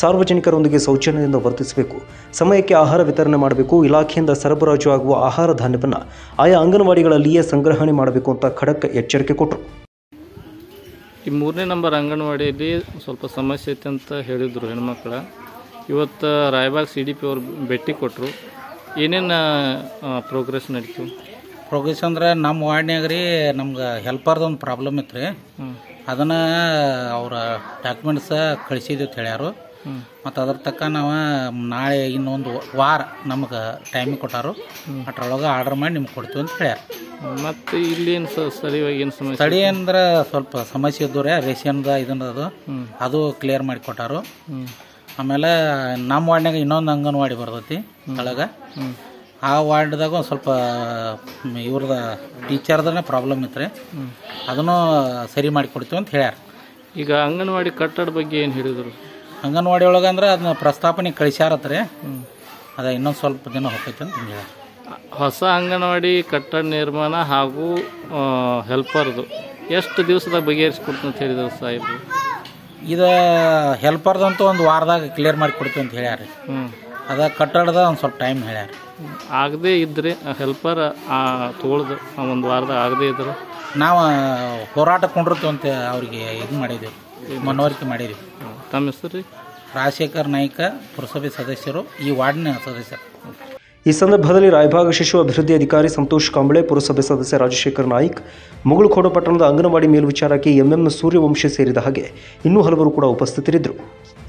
ಸಾರ್ವಜನಿಕರೊಂದಿಗೆ ಸೌಜನ್ಯದಿಂದ ವರ್ತಿಸಬೇಕು, ಸಮಯಕ್ಕೆ ಆಹಾರ ವಿತರಣೆ ಮಾಡಬೇಕು, ಇಲಾಖೆಯಿಂದ ಸರಬರಾಜು ಆಗುವ ಆಹಾರ ಧಾನ್ಯವನ್ನು ಆಯಾ ಅಂಗನವಾಡಿಗಳಲ್ಲಿಯೇ ಸಂಗ್ರಹಣೆ ಮಾಡಬೇಕು ಅಂತ ಖಡಕ್ ಎಚ್ಚರಿಕೆ ಕೊಟ್ಟರು। ಈ ಮೂರನೇ ನಂಬರ್ ಅಂಗನವಾಡಿಯಲ್ಲಿ ಸ್ವಲ್ಪ ಸಮಸ್ಯೆ ಇತ್ತು ಅಂತ ಹೇಳಿದರು ಹೆಣ್ಮಕ್ಳು। ಇವತ್ತು ರಾಯಬಾಗ್ ಸಿ ಡಿ ಪಿ ಅವ್ರು ಭೇಟಿ ಕೊಟ್ಟರು, ಏನೇನು ಪ್ರೋಗ್ರೆಸ್ ನಡೀತು? ಪ್ರೋಗ್ರೆಸ್ ಅಂದ್ರೆ ನಮ್ಮ ವಾರ್ಡ್ನಾಗ ರೀ ನಮ್ಗೆ ಹೆಲ್ಪರ್ದೊಂದು ಪ್ರಾಬ್ಲಮ್ ಇತ್ತು ರೀ, ಅದನ್ನು ಅವರ ಡಾಕ್ಯುಮೆಂಟ್ಸ ಕಳಿಸಿದ್ವಿ ಅಂತ ಹೇಳ್ಯಾರು। ಮತ್ತು ಅದ್ರ ತಕ್ಕ ನಾವು ನಾಳೆ ಇನ್ನೊಂದು ವಾರ ನಮ್ಗೆ ಟೈಮ್ ಕೊಟ್ಟಾರು, ಅಟ್ರೊಳಗೆ ಆರ್ಡರ್ ಮಾಡಿ ನಿಮ್ಗೆ ಕೊಡ್ತೀವಿ ಅಂತ ಹೇಳ್ಯಾರು। ಮತ್ತು ಇಲ್ಲೇನು ಸ್ಥಳೀಯವಾಗಿ ಏನು ಸಮಸ್ಯೆ? ಸ್ಥಳೀಯ ಅಂದ್ರೆ ಸ್ವಲ್ಪ ಸಮಸ್ಯೆ ಇದ್ದವ್ರೆ, ರೇಷನ್ದ ಇದನ್ನದು ಅದು ಕ್ಲಿಯರ್ ಮಾಡಿ ಕೊಟ್ಟಾರು। ಆಮೇಲೆ ನಮ್ಮ ವಾರ್ಡ್ನಾಗ ಇನ್ನೊಂದು ಅಂಗನವಾಡಿ ಬರ್ತೈತಿ ಒಳಗೆ, ಆ ವಾರ್ಡ್ದಾಗ ಒಂದು ಸ್ವಲ್ಪ ಇವ್ರದ ಟೀಚರ್ದೇ ಪ್ರಾಬ್ಲಮ್ ಇತ್ತು ರೀ, ಅದನ್ನು ಸರಿ ಮಾಡಿಕೊಡ್ತೀವಿ ಅಂತ ಹೇಳ್ಯಾರ। ಈಗ ಅಂಗನವಾಡಿ ಕಟ್ಟಡ ಬಗ್ಗೆ ಏನು ಹೇಳಿದರು? ಅಂಗನವಾಡಿ ಒಳಗೆ ಅಂದ್ರೆ ಅದನ್ನ ಪ್ರಸ್ತಾಪನೆ ಕಳಿಸ್ಯಾರತ್ತ ರೀ, ಅದು ಇನ್ನೊಂದು ಸ್ವಲ್ಪ ದಿನ ಹೋಗ್ತೈತೆ ಅಂತ ಹೇಳ್ಯಾರ। ಹೊಸ ಅಂಗನವಾಡಿ ಕಟ್ಟಡ ನಿರ್ಮಾಣ ಹಾಗೂ ಹೆಲ್ಪರ್ದು ಎಷ್ಟು ದಿವಸದಾಗ ಬಗೆಹರಿಸ್ಕೊಡ್ತೀನಿ ಅಂತ ಹೇಳಿದರು ಸಾಹೇಬ್ರು? ಇದು ಹೆಲ್ಪರ್ದಂತೂ ಒಂದು ವಾರದಾಗ ಕ್ಲಿಯರ್ ಮಾಡಿ ಕೊಡ್ತೀವಿ ಅಂತ ಹೇಳ್ಯಾರೀ, ಅದ ಕಟ್ಟಡದ ಒಂದು ಸ್ವಲ್ಪ ಟೈಮ್ ಹೇಳ್ಯಾರೀ। ಆಗದೆ ಇದ್ದರೆ ಹೆಲ್ಪರ್ ತೊಗೊಳ್ದು ಒಂದು ವಾರದಾಗ ಆಗದೆ ಇದ್ರೆ ನಾವು ಹೋರಾಟ ಕೊಂಡಿರ್ತೀವಿ ಅಂತ ಅವರಿಗೆ ಇದು ಮಾಡಿದ್ದೀವಿ, ಮನವರಿಕೆ ಮಾಡಿದ್ದೀವಿ। ತಮ್ಮ ಹೆಸರು? ರಾಜಶೇಖರ್ ನಾಯ್ಕ ಪುರಸಭೆ ಸದಸ್ಯರು ಈ ವಾರ್ಡ್ನ ಸದಸ್ಯರು. ಈ ಸಂದರ್ಭದಲ್ಲಿ ರಾಯಭಾಗ ಶಿಶು ಅಭಿವೃದ್ಧಿ ಅಧಿಕಾರಿ ಸಂತೋಷ್ ಕಾಂಬಳೆ, ಪುರಸಭೆ ಸದಸ್ಯ ರಾಜಶೇಖರ್ ನಾಯ್ಕ್, ಮುಗಳಖೋಡ ಪಟ್ಟಣದ ಅಂಗನವಾಡಿ ಮೇಲ್ವಿಚಾರಕಿ ಎಂಎಂ ಸೂರ್ಯವಂಶಿ ಸೇರಿದ ಹಾಗೆ ಇನ್ನೂ ಹಲವರು ಕೂಡ ಉಪಸ್ಥಿತರಿದ್ದರು.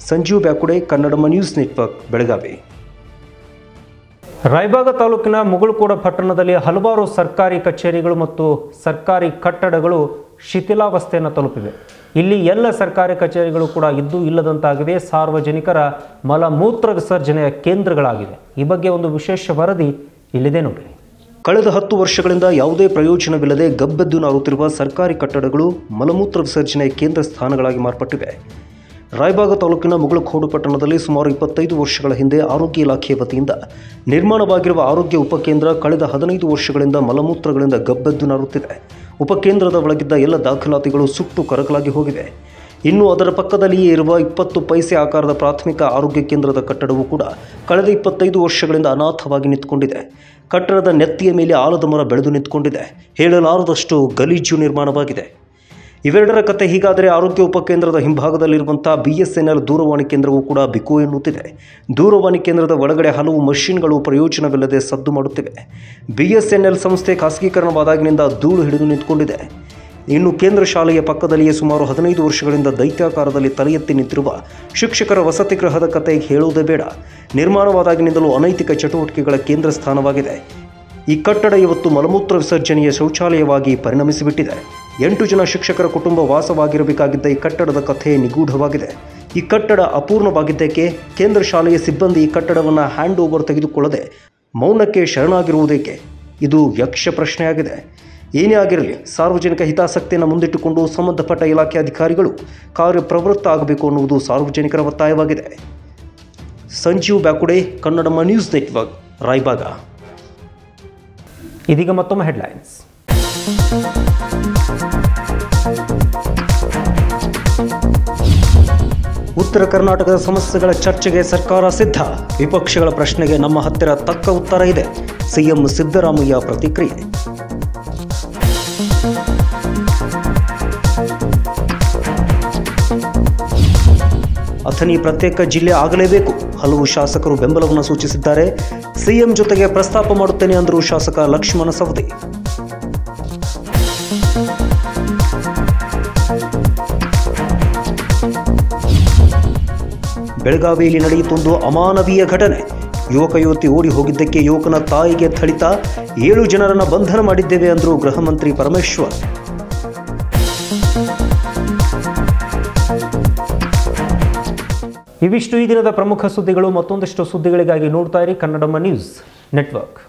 Sanjeev Byakude, ಕನ್ನಡಮ news network, Belagavi. ರಾಯಬಾಗ ತಾಲೂಕಿನ ಮುಗಳಖೋಡ ಪಟ್ಟಣದಲ್ಲಿ ಹಲವಾರು ಸರ್ಕಾರಿ ಕಚೇರಿಗಳು ಮತ್ತು ಸರ್ಕಾರಿ ಕಟ್ಟಡಗಳು ಶಿಥಿಲಾವಸ್ಥೆಯನ್ನು ತಲುಪಿವೆ. ಇಲ್ಲಿ ಎಲ್ಲ ಸರ್ಕಾರಿ ಕಚೇರಿಗಳು ಕೂಡ ಇದ್ದು ಇಲ್ಲದಂತಾಗಿದೆ, ಸಾರ್ವಜನಿಕರ ಮಲಮೂತ್ರ ವಿಸರ್ಜನೆಯ ಕೇಂದ್ರಗಳಾಗಿವೆ. ಈ ಬಗ್ಗೆ ಒಂದು ವಿಶೇಷ ವರದಿ ಇಲ್ಲಿದೆ ನೋಡಿ. ಕಳೆದ ಹತ್ತು ವರ್ಷಗಳಿಂದ ಯಾವುದೇ ಪ್ರಯೋಜನವಿಲ್ಲದೆ ಗಬ್ಬೆದ್ದು ನಾರುತ್ತಿರುವ ಸರ್ಕಾರಿ ಕಟ್ಟಡಗಳು ಮಲಮೂತ್ರ ವಿಸರ್ಜನೆಯ ಕೇಂದ್ರ ಸ್ಥಾನಗಳಾಗಿ ಮಾರ್ಪಟ್ಟಿವೆ. ರಾಯಬಾಗ ತಾಲೂಕಿನ ಮುಗಳಖೋಡು ಪಟ್ಟಣದಲ್ಲಿ ಸುಮಾರು ಇಪ್ಪತ್ತೈದು ವರ್ಷಗಳ ಹಿಂದೆ ಆರೋಗ್ಯ ಇಲಾಖೆಯ ವತಿಯಿಂದ ನಿರ್ಮಾಣವಾಗಿರುವ ಆರೋಗ್ಯ ಉಪಕೇಂದ್ರ ಕಳೆದ ಹದಿನೈದು ವರ್ಷಗಳಿಂದ ಮಲಮೂತ್ರಗಳಿಂದ ಗಬ್ಬೆದ್ದು ನಾರುತ್ತಿದೆ. ಉಪಕೇಂದ್ರದ ಒಳಗಿದ್ದ ಎಲ್ಲ ದಾಖಲಾತಿಗಳು ಸುಟ್ಟು ಕರಕಲಾಗಿ ಹೋಗಿವೆ. ಇನ್ನು ಅದರ ಪಕ್ಕದಲ್ಲಿಯೇ ಇರುವ ಇಪ್ಪತ್ತು ಪೈಸೆ ಆಕಾರದ ಪ್ರಾಥಮಿಕ ಆರೋಗ್ಯ ಕೇಂದ್ರದ ಕಟ್ಟಡವೂ ಕೂಡ ಕಳೆದ ಇಪ್ಪತ್ತೈದು ವರ್ಷಗಳಿಂದ ಅನಾಥವಾಗಿ ನಿಂತುಕೊಂಡಿದೆ. ಕಟ್ಟಡದ ನೆತ್ತಿಯ ಮೇಲೆ ಆಲದ ಮರ ಬೆಳೆದು ನಿಂತುಕೊಂಡಿದೆ. ಹೇಳಲಾರದಷ್ಟು ಗಲೀಜು ನಿರ್ಮಾಣವಾಗಿದೆ. ಇವೆರಡರ ಕತೆ ಹೀಗಾದರೆ ಆರೋಗ್ಯ ಉಪಕೇಂದ್ರದ ಹಿಂಭಾಗದಲ್ಲಿರುವಂಥ ಬಿ ಎಸ್ ಎನ್ ಎಲ್ ದೂರವಾಣಿ ಕೇಂದ್ರವೂ ಕೂಡ ಬಿಕೋ ಎನ್ನುತ್ತಿದೆ. ದೂರವಾಣಿ ಕೇಂದ್ರದ ಒಳಗಡೆ ಹಲವು ಮಷಿನ್ಗಳು ಪ್ರಯೋಜನವಿಲ್ಲದೆ ಸದ್ದು ಮಾಡುತ್ತಿವೆ. ಬಿ ಎಸ್ ಎನ್ ಎಲ್ ಸಂಸ್ಥೆ ಖಾಸಗೀಕರಣವಾದಾಗಿನಿಂದ ಧೂಳು ಹಿಡಿದು ನಿಂತುಕೊಂಡಿದೆ. ಇನ್ನು ಕೇಂದ್ರ ಶಾಲೆಯ ಪಕ್ಕದಲ್ಲಿಯೇ ಸುಮಾರು ಹದಿನೈದು ವರ್ಷಗಳಿಂದ ದೈತ್ಯಾಕಾರದಲ್ಲಿ ತಲೆ ಎತ್ತಿ ನಿಂತಿರುವ ಶಿಕ್ಷಕರ ವಸತಿ ಗೃಹದ ಕತೆ ಹೇಳುವುದೇ ಬೇಡ. ನಿರ್ಮಾಣವಾದಾಗಿನಿಂದಲೂ ಅನೈತಿಕ ಚಟುವಟಿಕೆಗಳ ಕೇಂದ್ರ ಸ್ಥಾನವಾಗಿದೆ. ಈ ಕಟ್ಟಡ ಇವತ್ತು ಮಲಮೂತ್ರ ವಿಸರ್ಜನೆಯ ಶೌಚಾಲಯವಾಗಿ ಪರಿಣಮಿಸಿಬಿಟ್ಟಿದೆ. ಎಂಟು ಜನ ಶಿಕ್ಷಕರ ಕುಟುಂಬ ವಾಸವಾಗಿರಬೇಕಾಗಿದ್ದ ಈ ಕಟ್ಟಡದ ಕಥೆ ನಿಗೂಢವಾಗಿದೆ. ಈ ಕಟ್ಟಡ ಅಪೂರ್ಣವಾಗಿದ್ದಕ್ಕೆ, ಕೇಂದ್ರ ಶಾಲೆಯ ಸಿಬ್ಬಂದಿ ಈ ಕಟ್ಟಡವನ್ನು ಹ್ಯಾಂಡ್ ಓವರ್ ತೆಗೆದುಕೊಳ್ಳದೆ ಮೌನಕ್ಕೆ ಶರಣಾಗಿರುವುದೇಕೆ? ಇದು ಯಕ್ಷ ಪ್ರಶ್ನೆಯಾಗಿದೆ. ಏನೇ ಆಗಿರಲಿ, ಸಾರ್ವಜನಿಕ ಹಿತಾಸಕ್ತಿಯನ್ನು ಮುಂದಿಟ್ಟುಕೊಂಡು ಸಂಬಂಧಪಟ್ಟ ಇಲಾಖೆ ಅಧಿಕಾರಿಗಳು ಕಾರ್ಯಪ್ರವೃತ್ತ ಆಗಬೇಕು ಅನ್ನುವುದು ಸಾರ್ವಜನಿಕರ ಒತ್ತಾಯವಾಗಿದೆ. Sanjeev Byakude, ಕನ್ನಡಮ news network, Raybag. ಇದೀಗ ಮತ್ತೊಮ್ಮೆ ಹೆಡ್ಲೈನ್ಸ್. ಉತ್ತರ ಕರ್ನಾಟಕದ ಸಮಸ್ಯೆಗಳ ಚರ್ಚೆಗೆ ಸರ್ಕಾರ ಸಿದ್ಧ, ವಿಪಕ್ಷಗಳ ಪ್ರಶ್ನೆಗೆ ನಮ್ಮ ಹತ್ತಿರ ತಕ್ಕ ಉತ್ತರ ಇದೆ, ಸಿಎಂ ಸಿದ್ದರಾಮಯ್ಯ ಪ್ರತಿಕ್ರಿಯೆ. ಅಥಣಿ ಪ್ರತ್ಯೇಕ ಜಿಲ್ಲೆ ಆಗಲೇಬೇಕು, ಹಲವು ಶಾಸಕರು ಬೆಂಬಲವನ್ನು ಸೂಚಿಸಿದ್ದಾರೆ. ಸಿಎಂ ಜೊತೆಗೆ ಪ್ರಸ್ತಾಪ ಮಾಡುತ್ತೇನೆ ಅಂದರು ಶಾಸಕ ಲಕ್ಷ್ಮಣ ಸವದಿ. ಬೆಳಗಾವಿಯಲ್ಲಿ ನಡೆಯಿತೊಂದು ಅಮಾನವೀಯ ಘಟನೆ, ಯುವಕ ಯುವತಿ ಓಡಿ ಹೋಗಿದ್ದಕ್ಕೆ ಯುವಕನ ತಾಯಿಗೆ ಥಳಿತ, ಏಳು ಜನರನ್ನು ಬಂಧನ ಮಾಡಿದ್ದೇವೆ ಅಂದರು ಗೃಹ ಮಂತ್ರಿ ಪರಮೇಶ್ವರ್. ಇವಿಷ್ಟು ಈ ದಿನದ ಪ್ರಮುಖ ಸುದ್ದಿಗಳು. ಮತ್ತೊಂದಷ್ಟು ಸುದ್ದಿಗಳಿಗಾಗಿ ನೋಡ್ತಾ ಇರಿ ಕನ್ನಡಮ್ಮ ನ್ಯೂಸ್ ನೆಟ್ವರ್ಕ್.